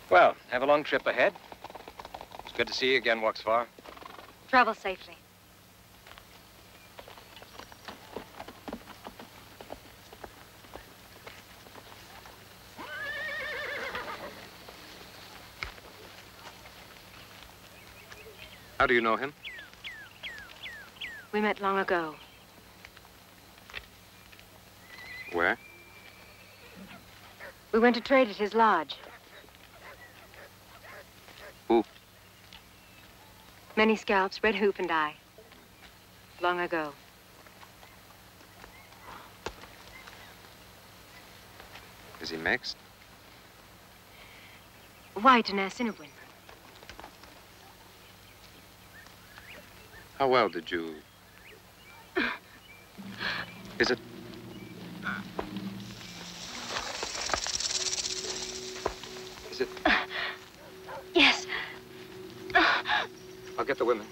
Well, have a long trip ahead. It's good to see you again, Walks Far. Travel safely. How do you know him? We met long ago. Where? We went to trade at his lodge. Who? Many scalps, Red Hoop and I. Long ago. Is he mixed? White and Assiniboine. How well did you... Is it... Is it... Yes. I'll get the women.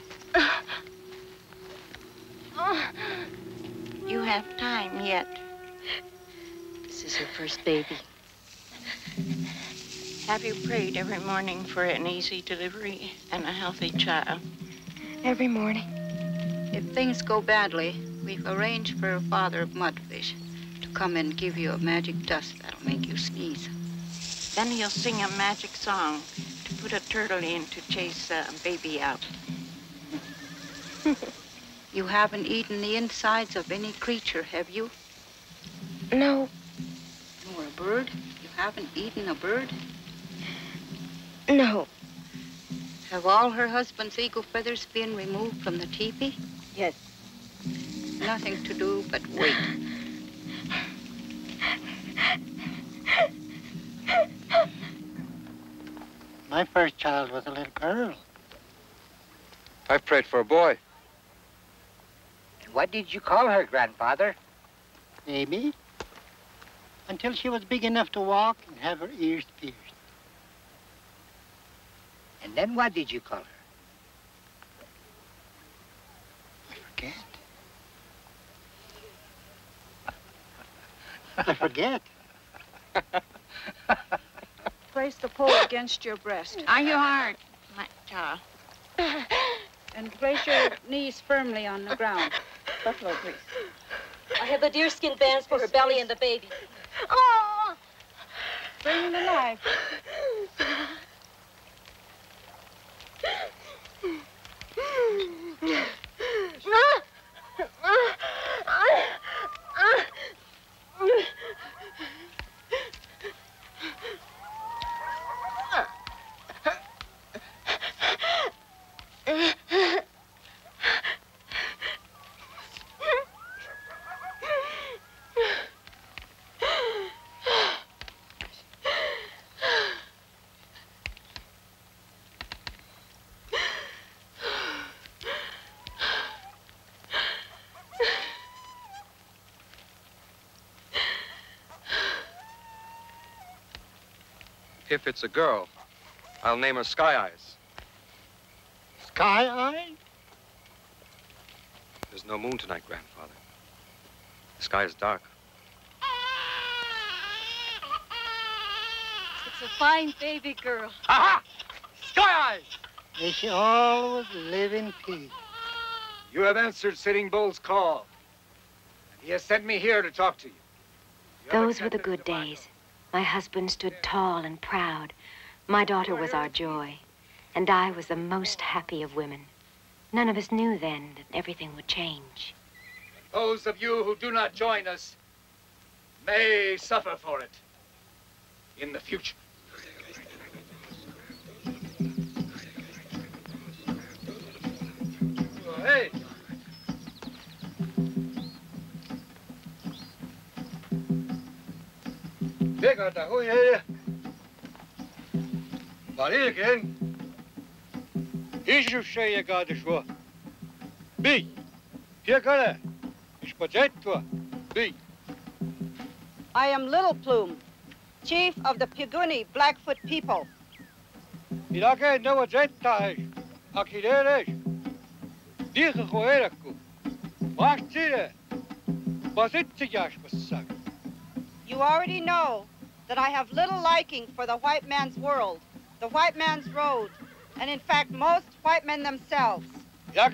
You have time yet. This is her first baby. Have you prayed every morning for an easy delivery and a healthy child? Every morning. If things go badly, we've arranged for Father of Mudfish to come and give you a magic dust that'll make you sneeze. Then he'll sing a magic song to put a turtle in to chase a baby out. You haven't eaten the insides of any creature, have you? No. Nor a bird? You haven't eaten a bird? No. Have all her husband's eagle feathers been removed from the teepee? Yes. Nothing to do but wait. My first child was a little girl. I've prayed for a boy. What did you call her, Grandfather? Amy. Until she was big enough to walk and have her ears pierced. And then what did you call her? I forget. I forget. Place the pole against your breast. On your heart, my child. And place your knees firmly on the ground. Buffalo, please. I have the deerskin bands for her belly and the baby. Oh! Bring the knife. If it's a girl, I'll name her Sky Eyes. Sky Eyes? There's no moon tonight, Grandfather. The sky is dark. It's a fine baby girl. Aha! Sky Eyes! May she always live in peace. You have answered Sitting Bull's call. And he has sent me here to talk to you. Those were the good days. My husband stood tall and proud. My daughter was our joy, and I was the most happy of women. None of us knew then that everything would change. Those of you who do not join us may suffer for it in the future. Hey! Take out the whole area. But here again, you say you got this one. Be. Here, Color. It's potato. Be. I am Little Plume, chief of the Pikuni Blackfoot people. You don't know what that is. Akidere. Dihoeraku. Martire. Basitiyashmasak. You already know that I have little liking for the white man's world, the white man's road, and in fact, most white men themselves. Any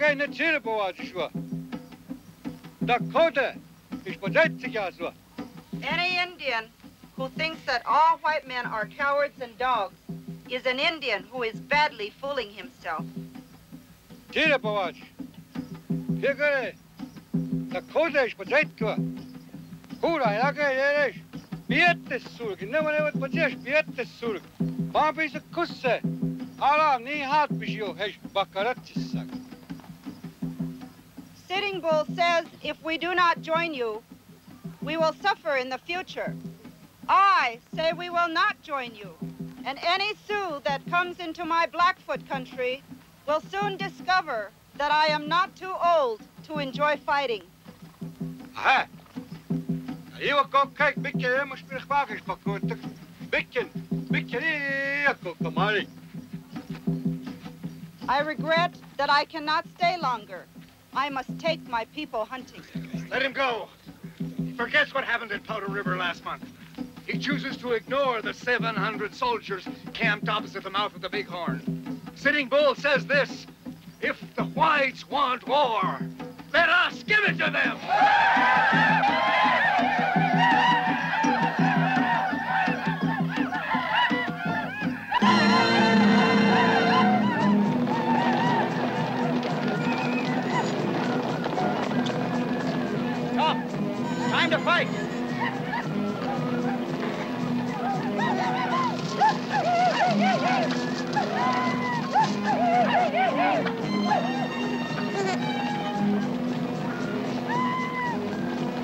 Indian who thinks that all white men are cowards and dogs is an Indian who is badly fooling himself. Sitting Bull says, if we do not join you, we will suffer in the future. I say we will not join you, and any Sioux that comes into my Blackfoot country will soon discover that I am not too old to enjoy fighting. Aha! I'll go kijk, beetje, I must be gewaagd, but beetje, I regret that I cannot stay longer. I must take my people hunting. Let him go. He forgets what happened at Powder River last month. He chooses to ignore the 700 soldiers camped opposite the mouth of the Bighorn. Sitting Bull says this: if the whites want war, let us give it to them! Come, it's time to fight!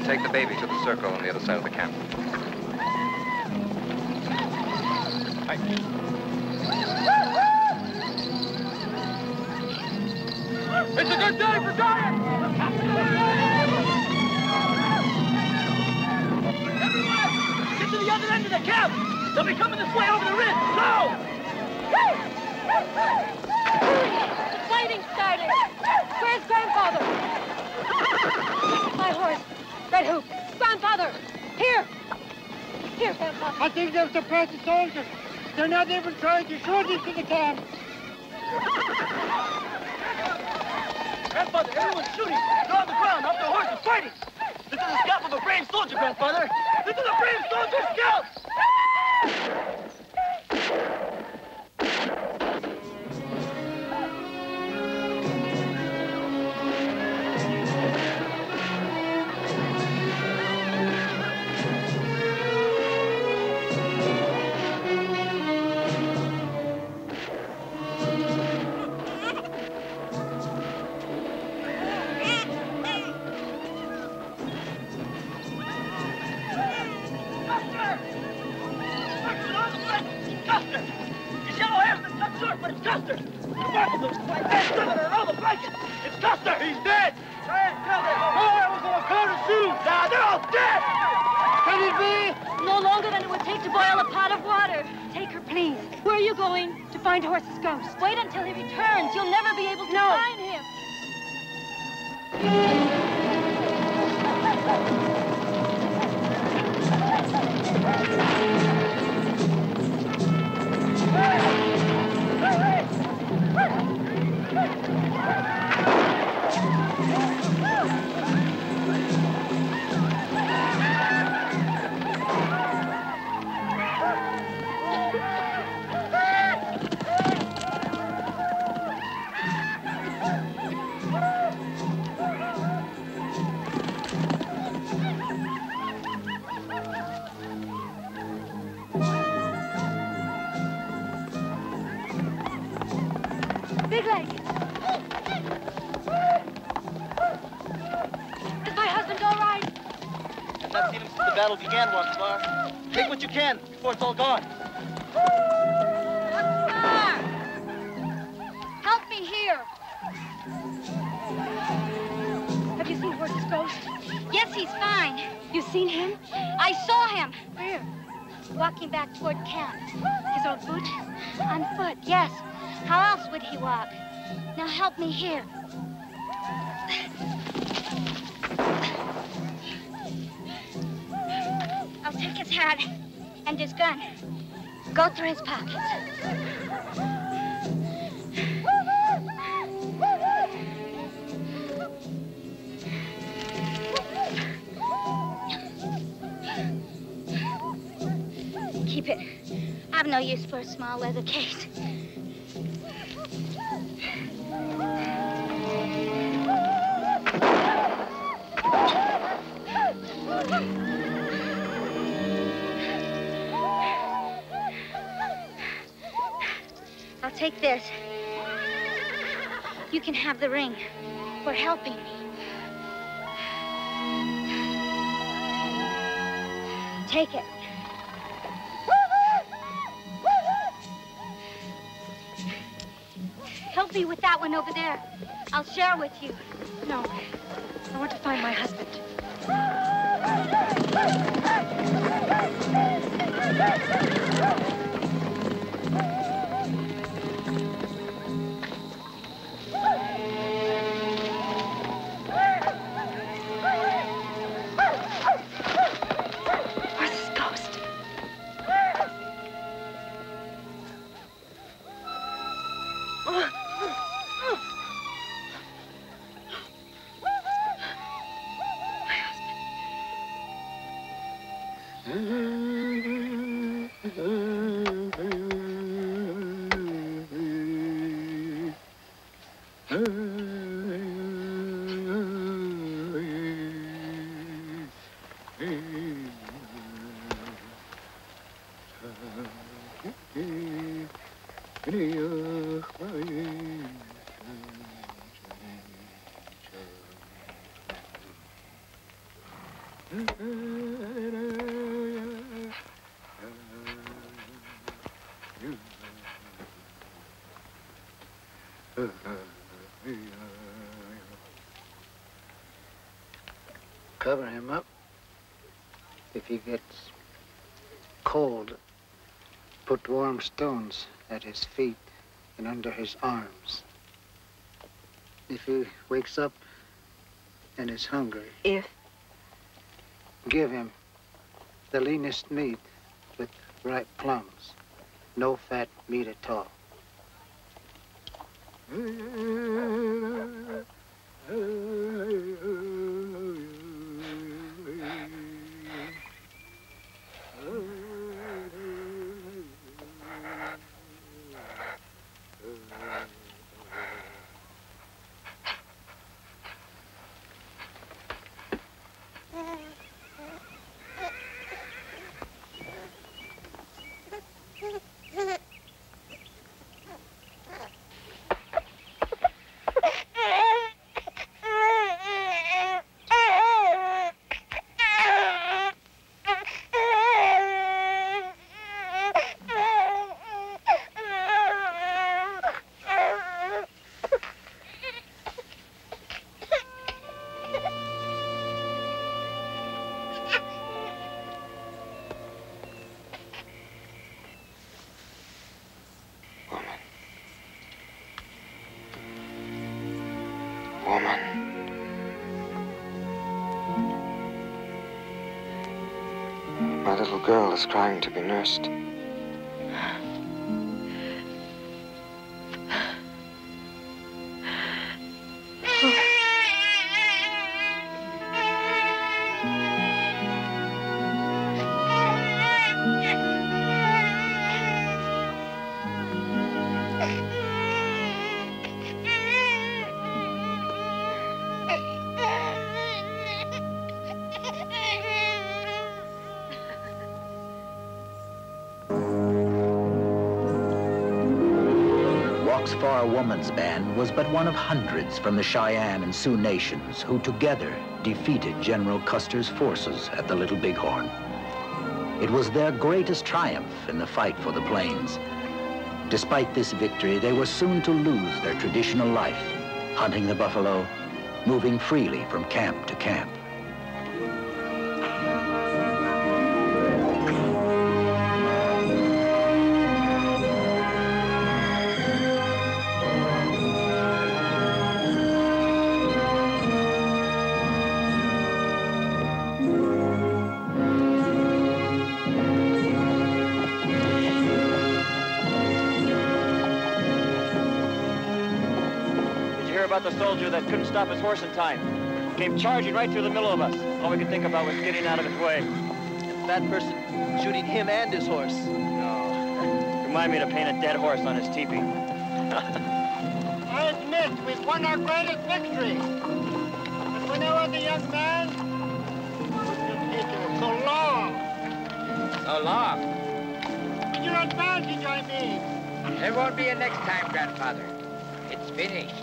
Take the baby to the circle on the other side of the camp. It's a good day for dying! Everyone, get to the other end of the camp! They'll be coming this way over the ridge! Now! The fighting started! Where's Grandfather? My horse! Red Hoop! Grandfather! Here! Here, Grandfather! I think they've surprised the soldiers. They're not even trying to shoot into the camp. Grandfather, everyone's shooting! They're on the ground, off the horses, fighting! This is the scalp of a brave soldier, Grandfather! This is a brave soldier's scalp! It's all gone. Help me here. Have you seen Horse's Ghost? Yes, he's fine. You've seen him? I saw him. Where? Walking back toward camp. His old boot? On foot, yes. How else would he walk? Now help me here. I'll take his hat. And his gun. Go through his pockets. Keep it. I've no use for a small leather case. Take this. You can have the ring for helping me. take it. Help me with that one over there. I'll share with you. No, I want to find my husband. Horse's Ghost. Cover him up. If he gets cold, put warm stones at his feet and under his arms. If he wakes up and is hungry. If? Give him the leanest meat with ripe plums. No fat meat at all. Little girl is crying to be nursed. Walks Far Woman's band was but one of hundreds from the Cheyenne and Sioux nations who together defeated General Custer's forces at the Little Bighorn. It was their greatest triumph in the fight for the plains. Despite this victory, they were soon to lose their traditional life, hunting the buffalo, moving freely from camp to camp. The soldier that couldn't stop his horse in time came charging right through the middle of us. All we could think about was getting out of his way. And Fat Person shooting him and his horse. No. Remind me to paint a dead horse on his teepee. I admit we've won our greatest victory. But when I was a young man, it was taking so long. So long? But you're advancing, I mean. There won't be a next time, Grandfather. It's finished.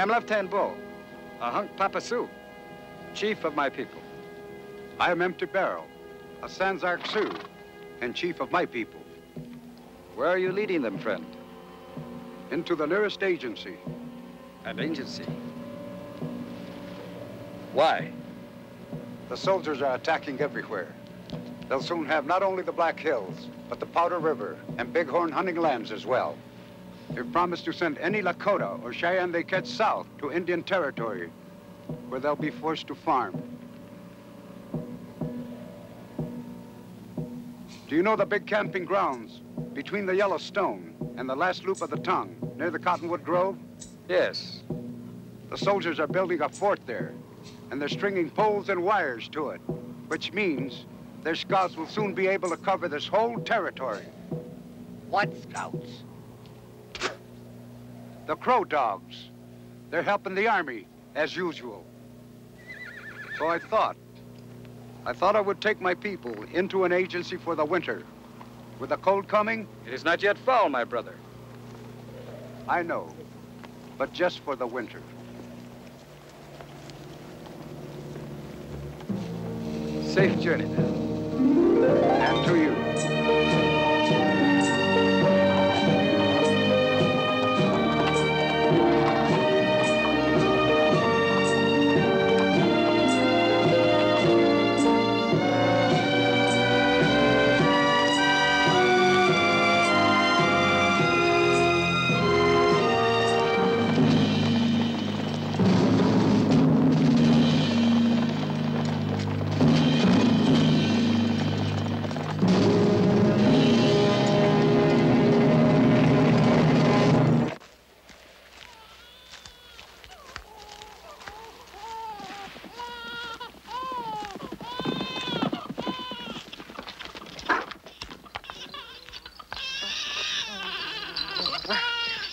I am Lieutenant Bull, a Hunk Papa Sioux, chief of my people. I am Empty Barrel, a Sans Arc Sioux, and chief of my people. Where are you leading them, friend? Into the nearest agency. An agency? Why? The soldiers are attacking everywhere. They'll soon have not only the Black Hills, but the Powder River and Bighorn hunting lands as well. They've promised to send any Lakota or Cheyenne they catch south to Indian Territory, where they'll be forced to farm. Do you know the big camping grounds between the Yellowstone and the last loop of the Tongue, near the Cottonwood Grove? Yes. The soldiers are building a fort there, and they're stringing poles and wires to it, which means their scouts will soon be able to cover this whole territory. What scouts? The Crow dogs. They're helping the army, as usual. So I thought I would take my people into an agency for the winter. With the cold coming? It is not yet fall, my brother. I know, but just for the winter. Safe journey, then. And to you.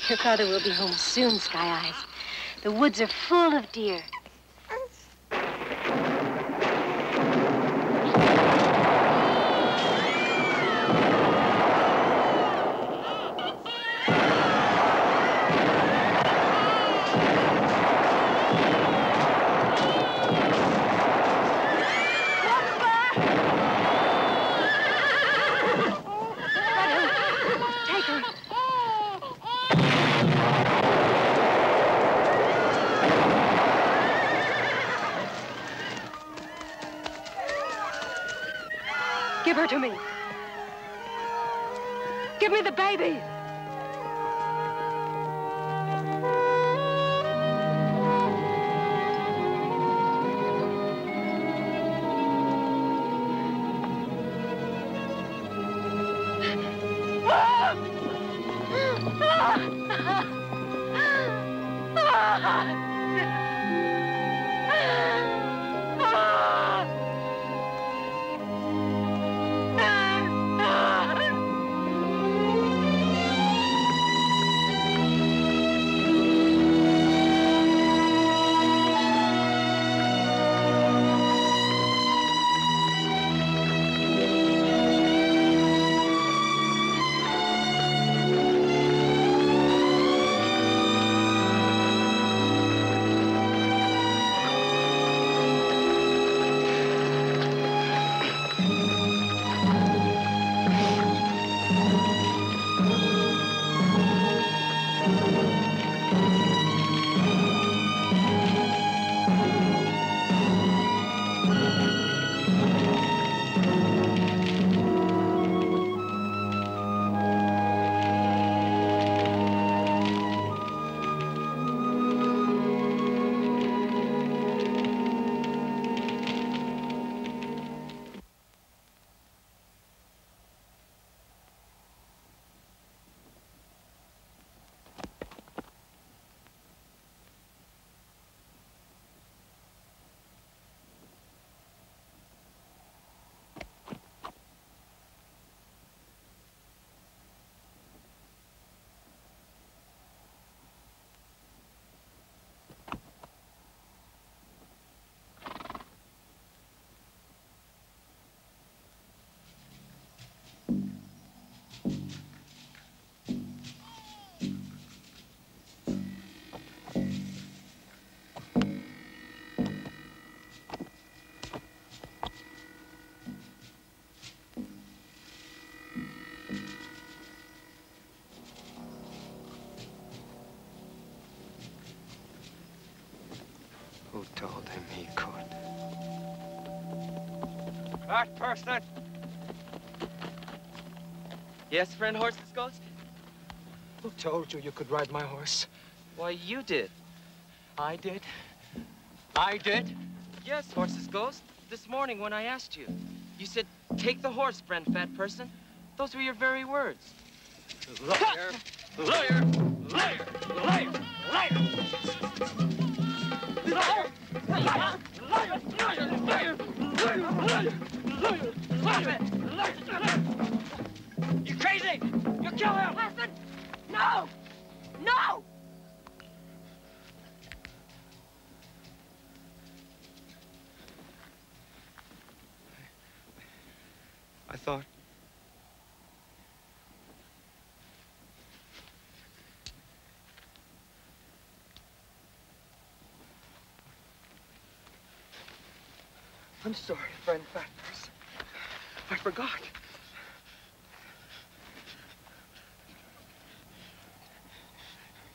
Your father will be home soon, Sky Eyes. The woods are full of deer. Who told him he could? Fat Person! Yes, friend Horse's Ghost? Who told you you could ride my horse? Why, you did. I did? I did? Yes, Horse's Ghost. This morning when I asked you, you said, take the horse, friend Fat Person. Those were your very words. Liar, liar, liar, liar, liar. Liar, liar, liar, liar, liar, liar, liar, liar, liar. You crazy! You kill him! Listen! No! No! I thought... I'm sorry, friend Fat Person. I forgot.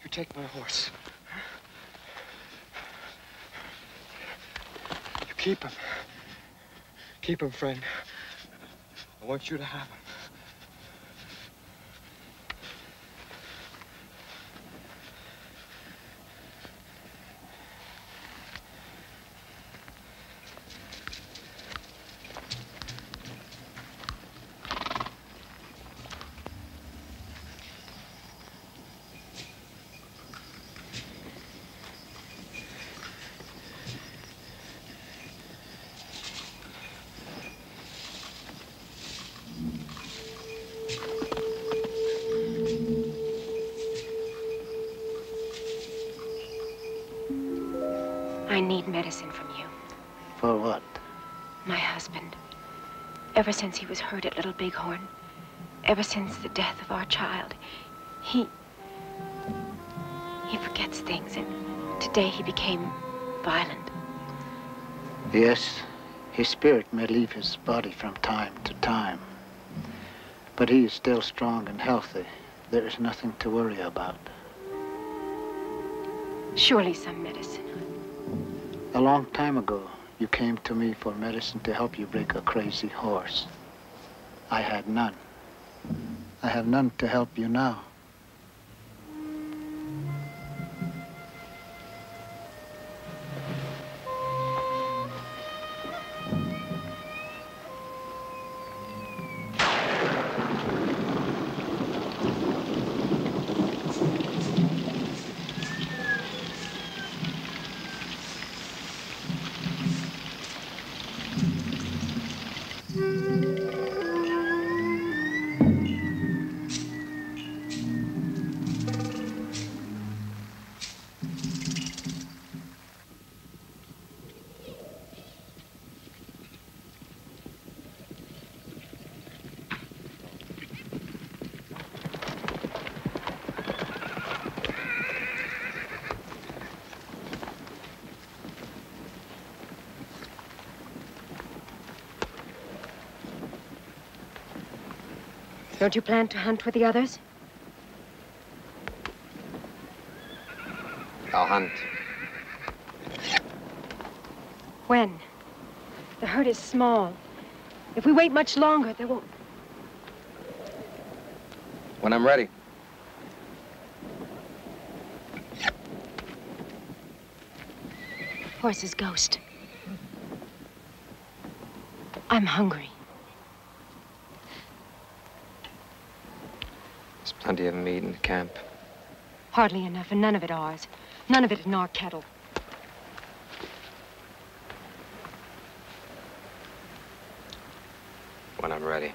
You take my horse. You keep him. Keep him, friend. I want you to have him. Ever since he was hurt at Little Bighorn, ever since the death of our child, he forgets things, and today he became violent. Yes, his spirit may leave his body from time to time, but he is still strong and healthy. There is nothing to worry about. Surely some medicine. A long time ago, you came to me for medicine to help you break a crazy horse. I had none. I have none to help you now. Don't you plan to hunt with the others? I'll hunt. When? The herd is small. If we wait much longer, there won't... When I'm ready. Horse's Ghost. I'm hungry. Plenty of meat in the camp. Hardly enough, and none of it ours. None of it in our kettle. When I'm ready.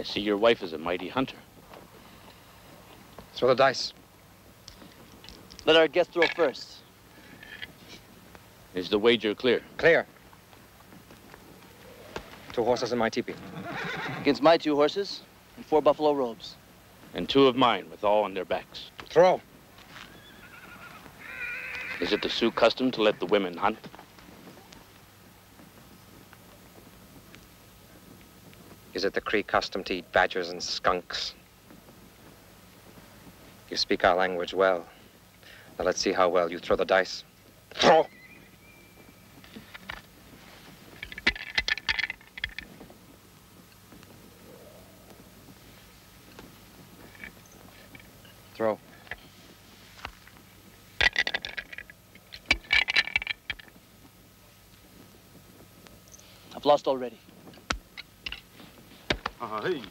I see your wife is a mighty hunter. Throw the dice. Let our guest throw first. Is the wager clear? Clear. 2 horses in my teepee. Against my 2 horses and 4 buffalo robes. And 2 of mine with all on their backs. Throw. Is it the Sioux custom to let the women hunt? Is it the Cree custom to eat badgers and skunks? You speak our language well. Now let's see how well you throw the dice. Throw! Throw. I've lost already. Hey.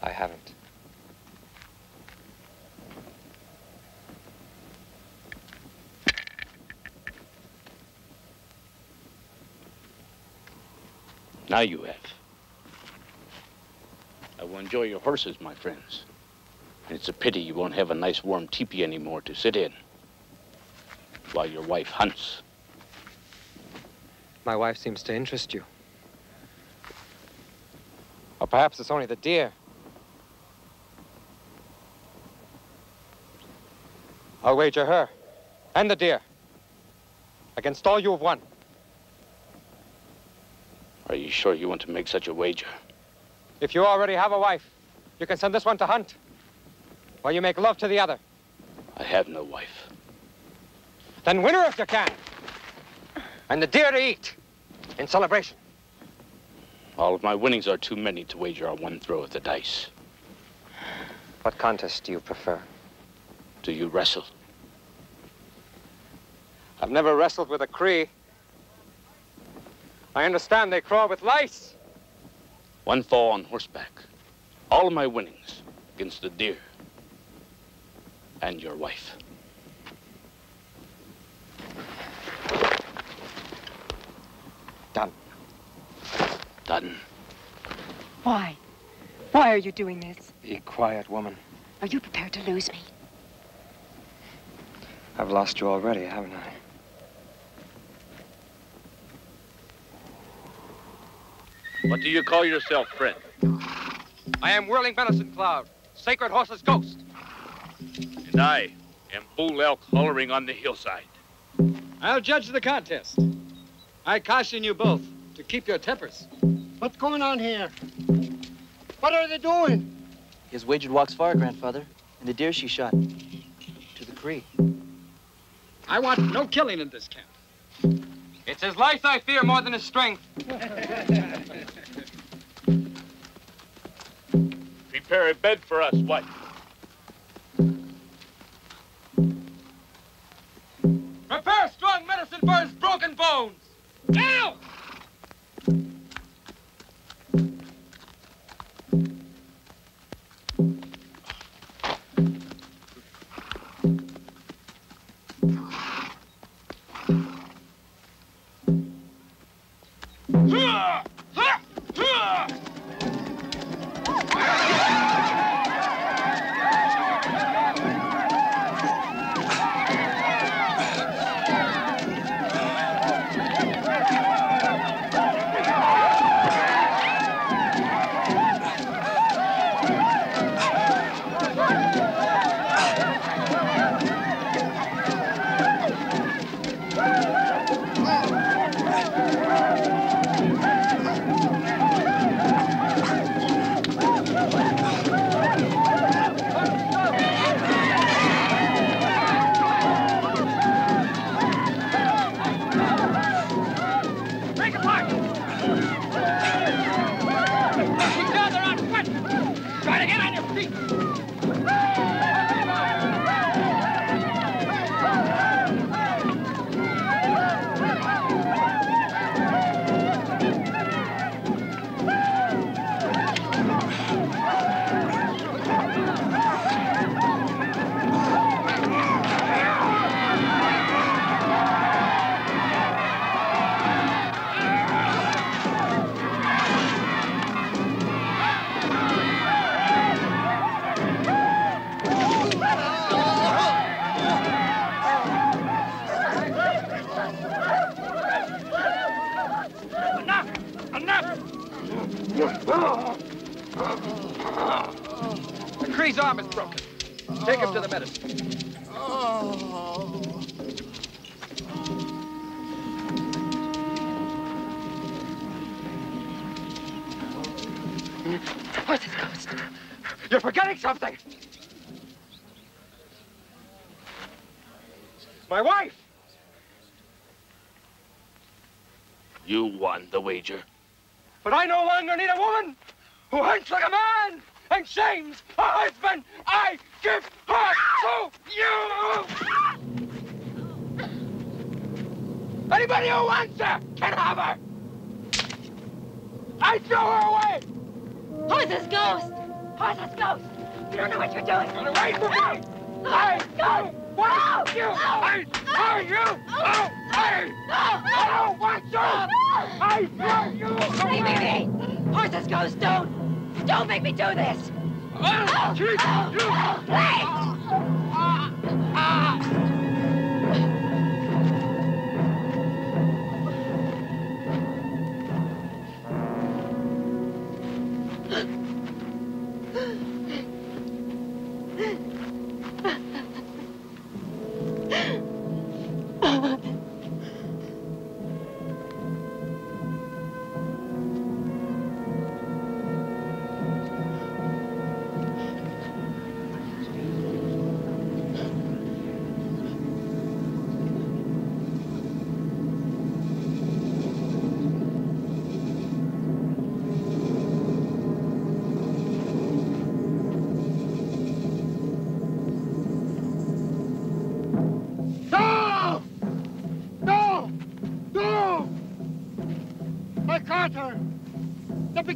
I haven't. Now you have. I will enjoy your horses, my friends. And it's a pity you won't have a nice warm teepee anymore to sit in while your wife hunts. My wife seems to interest you. Or perhaps it's only the deer. I'll wager her and the deer against all you have won. Are you sure you want to make such a wager? If you already have a wife, you can send this one to hunt while you make love to the other. I have no wife. Then win her if you can. And the deer to eat in celebration. All of my winnings are too many to wager on one throw of the dice. What contest do you prefer? Do you wrestle? I've never wrestled with a Cree. I understand they crawl with lice. One fall on horseback. All of my winnings against the deer and your wife. Done. Done. Why? Why are you doing this? Be quiet, woman. Are you prepared to lose me? I've lost you already, haven't I? What do you call yourself, friend? I am Whirling Venison Cloud, Sacred Horse's Ghost. And I am Bull Elk Hollering on the Hillside. I'll judge the contest. I caution you both to keep your tempers. What's going on here? What are they doing? He has wagered Walks Far, Grandfather, and the deer she shot to the Cree. I want no killing in this camp. It's his life I fear more than his strength. Prepare a bed for us, wife. Prepare strong medicine for his broken bones. Now! Enough! McCree's arm is broken. Take him to the medicine. Oh. Horse's Ghost. You're forgetting something. My wife. You won the wager. But I no longer need a woman who hunts like a man and shames a husband. I give her to you. Anybody who wants her can have her. I throw her away. Horse's Ghost! Horse's Ghost! You don't know what you're doing! Run away from me! I don't want you! I throw you away! I don't want you! I throw you away! Leave me! Horse's Ghost, don't! Don't make me do this! I'll treat you! Please!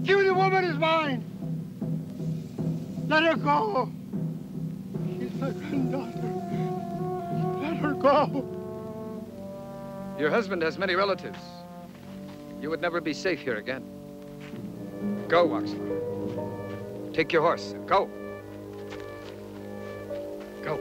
Cutie woman is mine. Let her go. She's my granddaughter. Let her go. Your husband has many relatives. You would never be safe here again. Go, Walks Far Woman. Take your horse. Go. Go.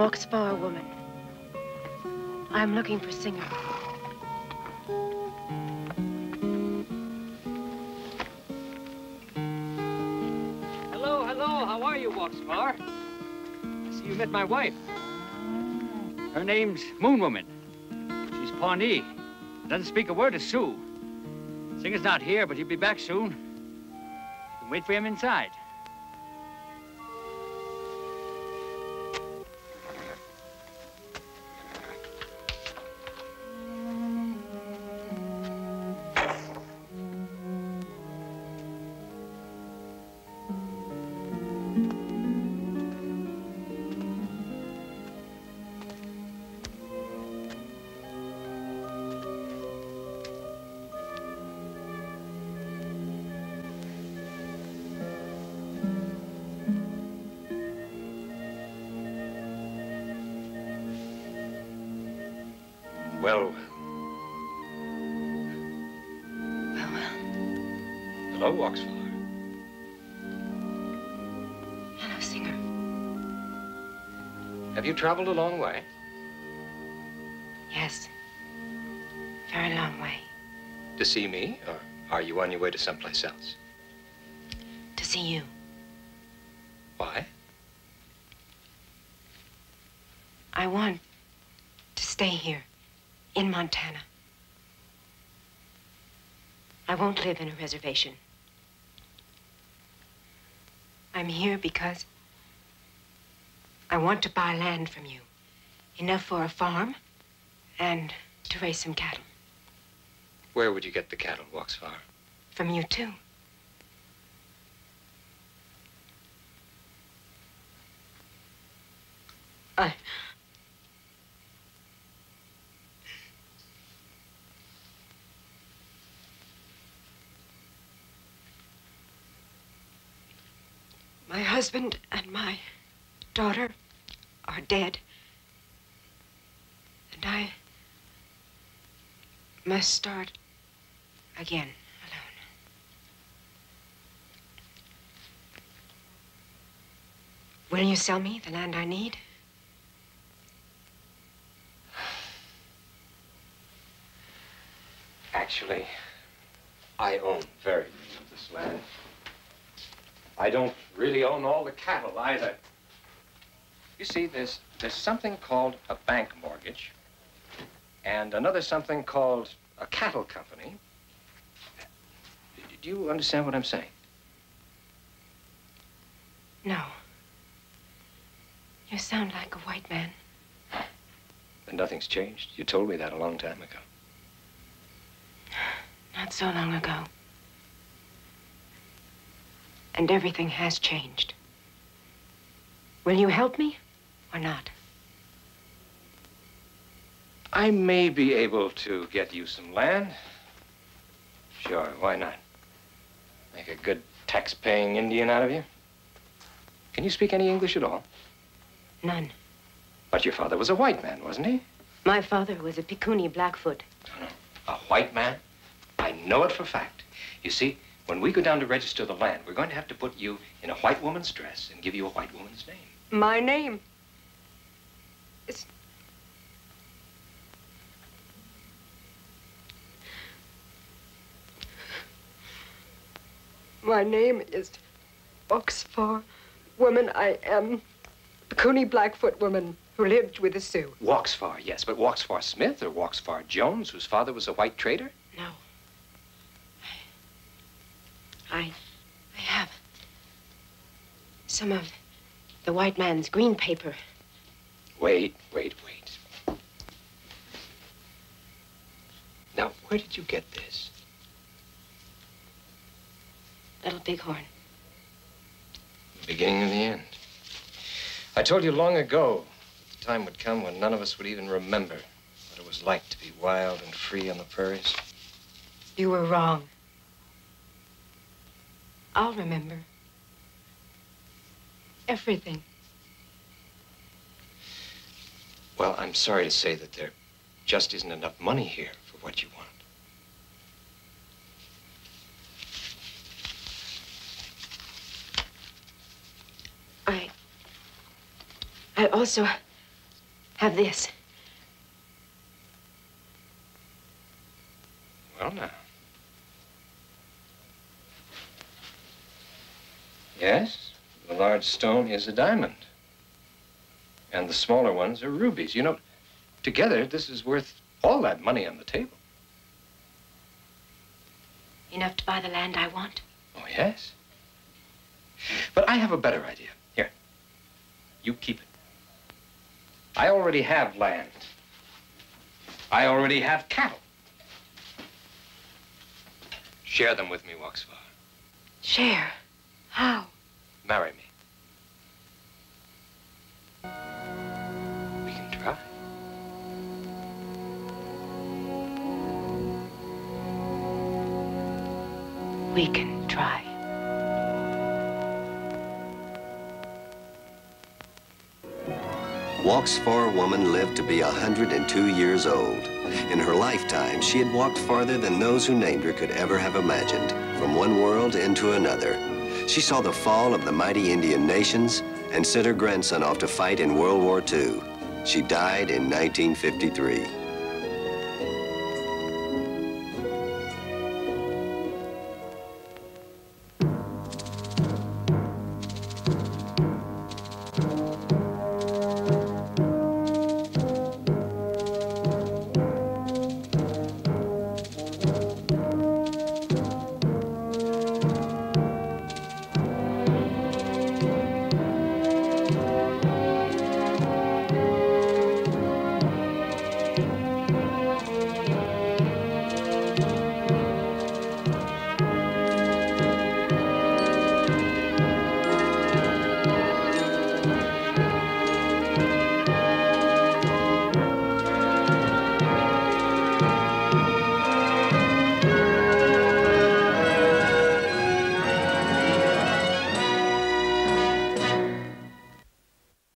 Walks Far Woman. I'm looking for Singer. Hello, hello. How are you, Walks Far? I see you met my wife. Her name's Moon Woman. She's Pawnee. Doesn't speak a word of Sioux. Singer's not here, but he'll be back soon. You can wait for him inside. Well, well. Hello, Walks Far. Hello, Singer. Have you traveled a long way? Yes, a very long way. To see me, or are you on your way to someplace else? To see you. Why? I want to stay here. In Montana. I won't live in a reservation. I'm here because I want to buy land from you. Enough for a farm and to raise some cattle. Where would you get the cattle, Walks Far? From you, too. My husband and my daughter are dead, and I must start again alone. Will you sell me the land I need? Actually, I own very little of this land. I don't really own all the cattle either. You see, there's something called a bank mortgage and another something called a cattle company. Do you understand what I'm saying? No. You sound like a white man. Then nothing's changed. You told me that a long time ago. Not so long ago. And everything has changed. Will you help me or not? I may be able to get you some land. Sure, why not? Make a good tax-paying Indian out of you. Can you speak any English at all? None. But your father was a white man, wasn't he? My father was a Pikuni Blackfoot. No, no. A white man? I know it for a fact. You see, when we go down to register the land, we're going to have to put you in a white woman's dress and give you a white woman's name. My name? It's... My name is Walks Far Woman. I am a Pikuni Blackfoot woman who lived with the Sioux. Walks Far, yes, but Walks Far Smith or Walks Far Jones, whose father was a white trader? No. I have some of the white man's green paper. Wait, wait, wait. Now, where did you get this? Little Bighorn. The beginning and the end. I told you long ago that the time would come when none of us would even remember what it was like to be wild and free on the prairies. You were wrong. I'll remember everything. Well, I'm sorry to say that there just isn't enough money here for what you want. I also Have this. Well, now. Yes, the large stone is a diamond. And the smaller ones are rubies. You know, together, this is worth all that money on the table. Enough to buy the land I want? Oh, yes. But I have a better idea. Here, you keep it. I already have land. I already have cattle. Share them with me, Walks Far. Share? How? Marry me. We can try. We can try. Walks Far Woman lived to be 102 years old. In her lifetime, she had walked farther than those who named her could ever have imagined, from one world into another. She saw the fall of the mighty Indian nations and sent her grandson off to fight in World War II. She died in 1953.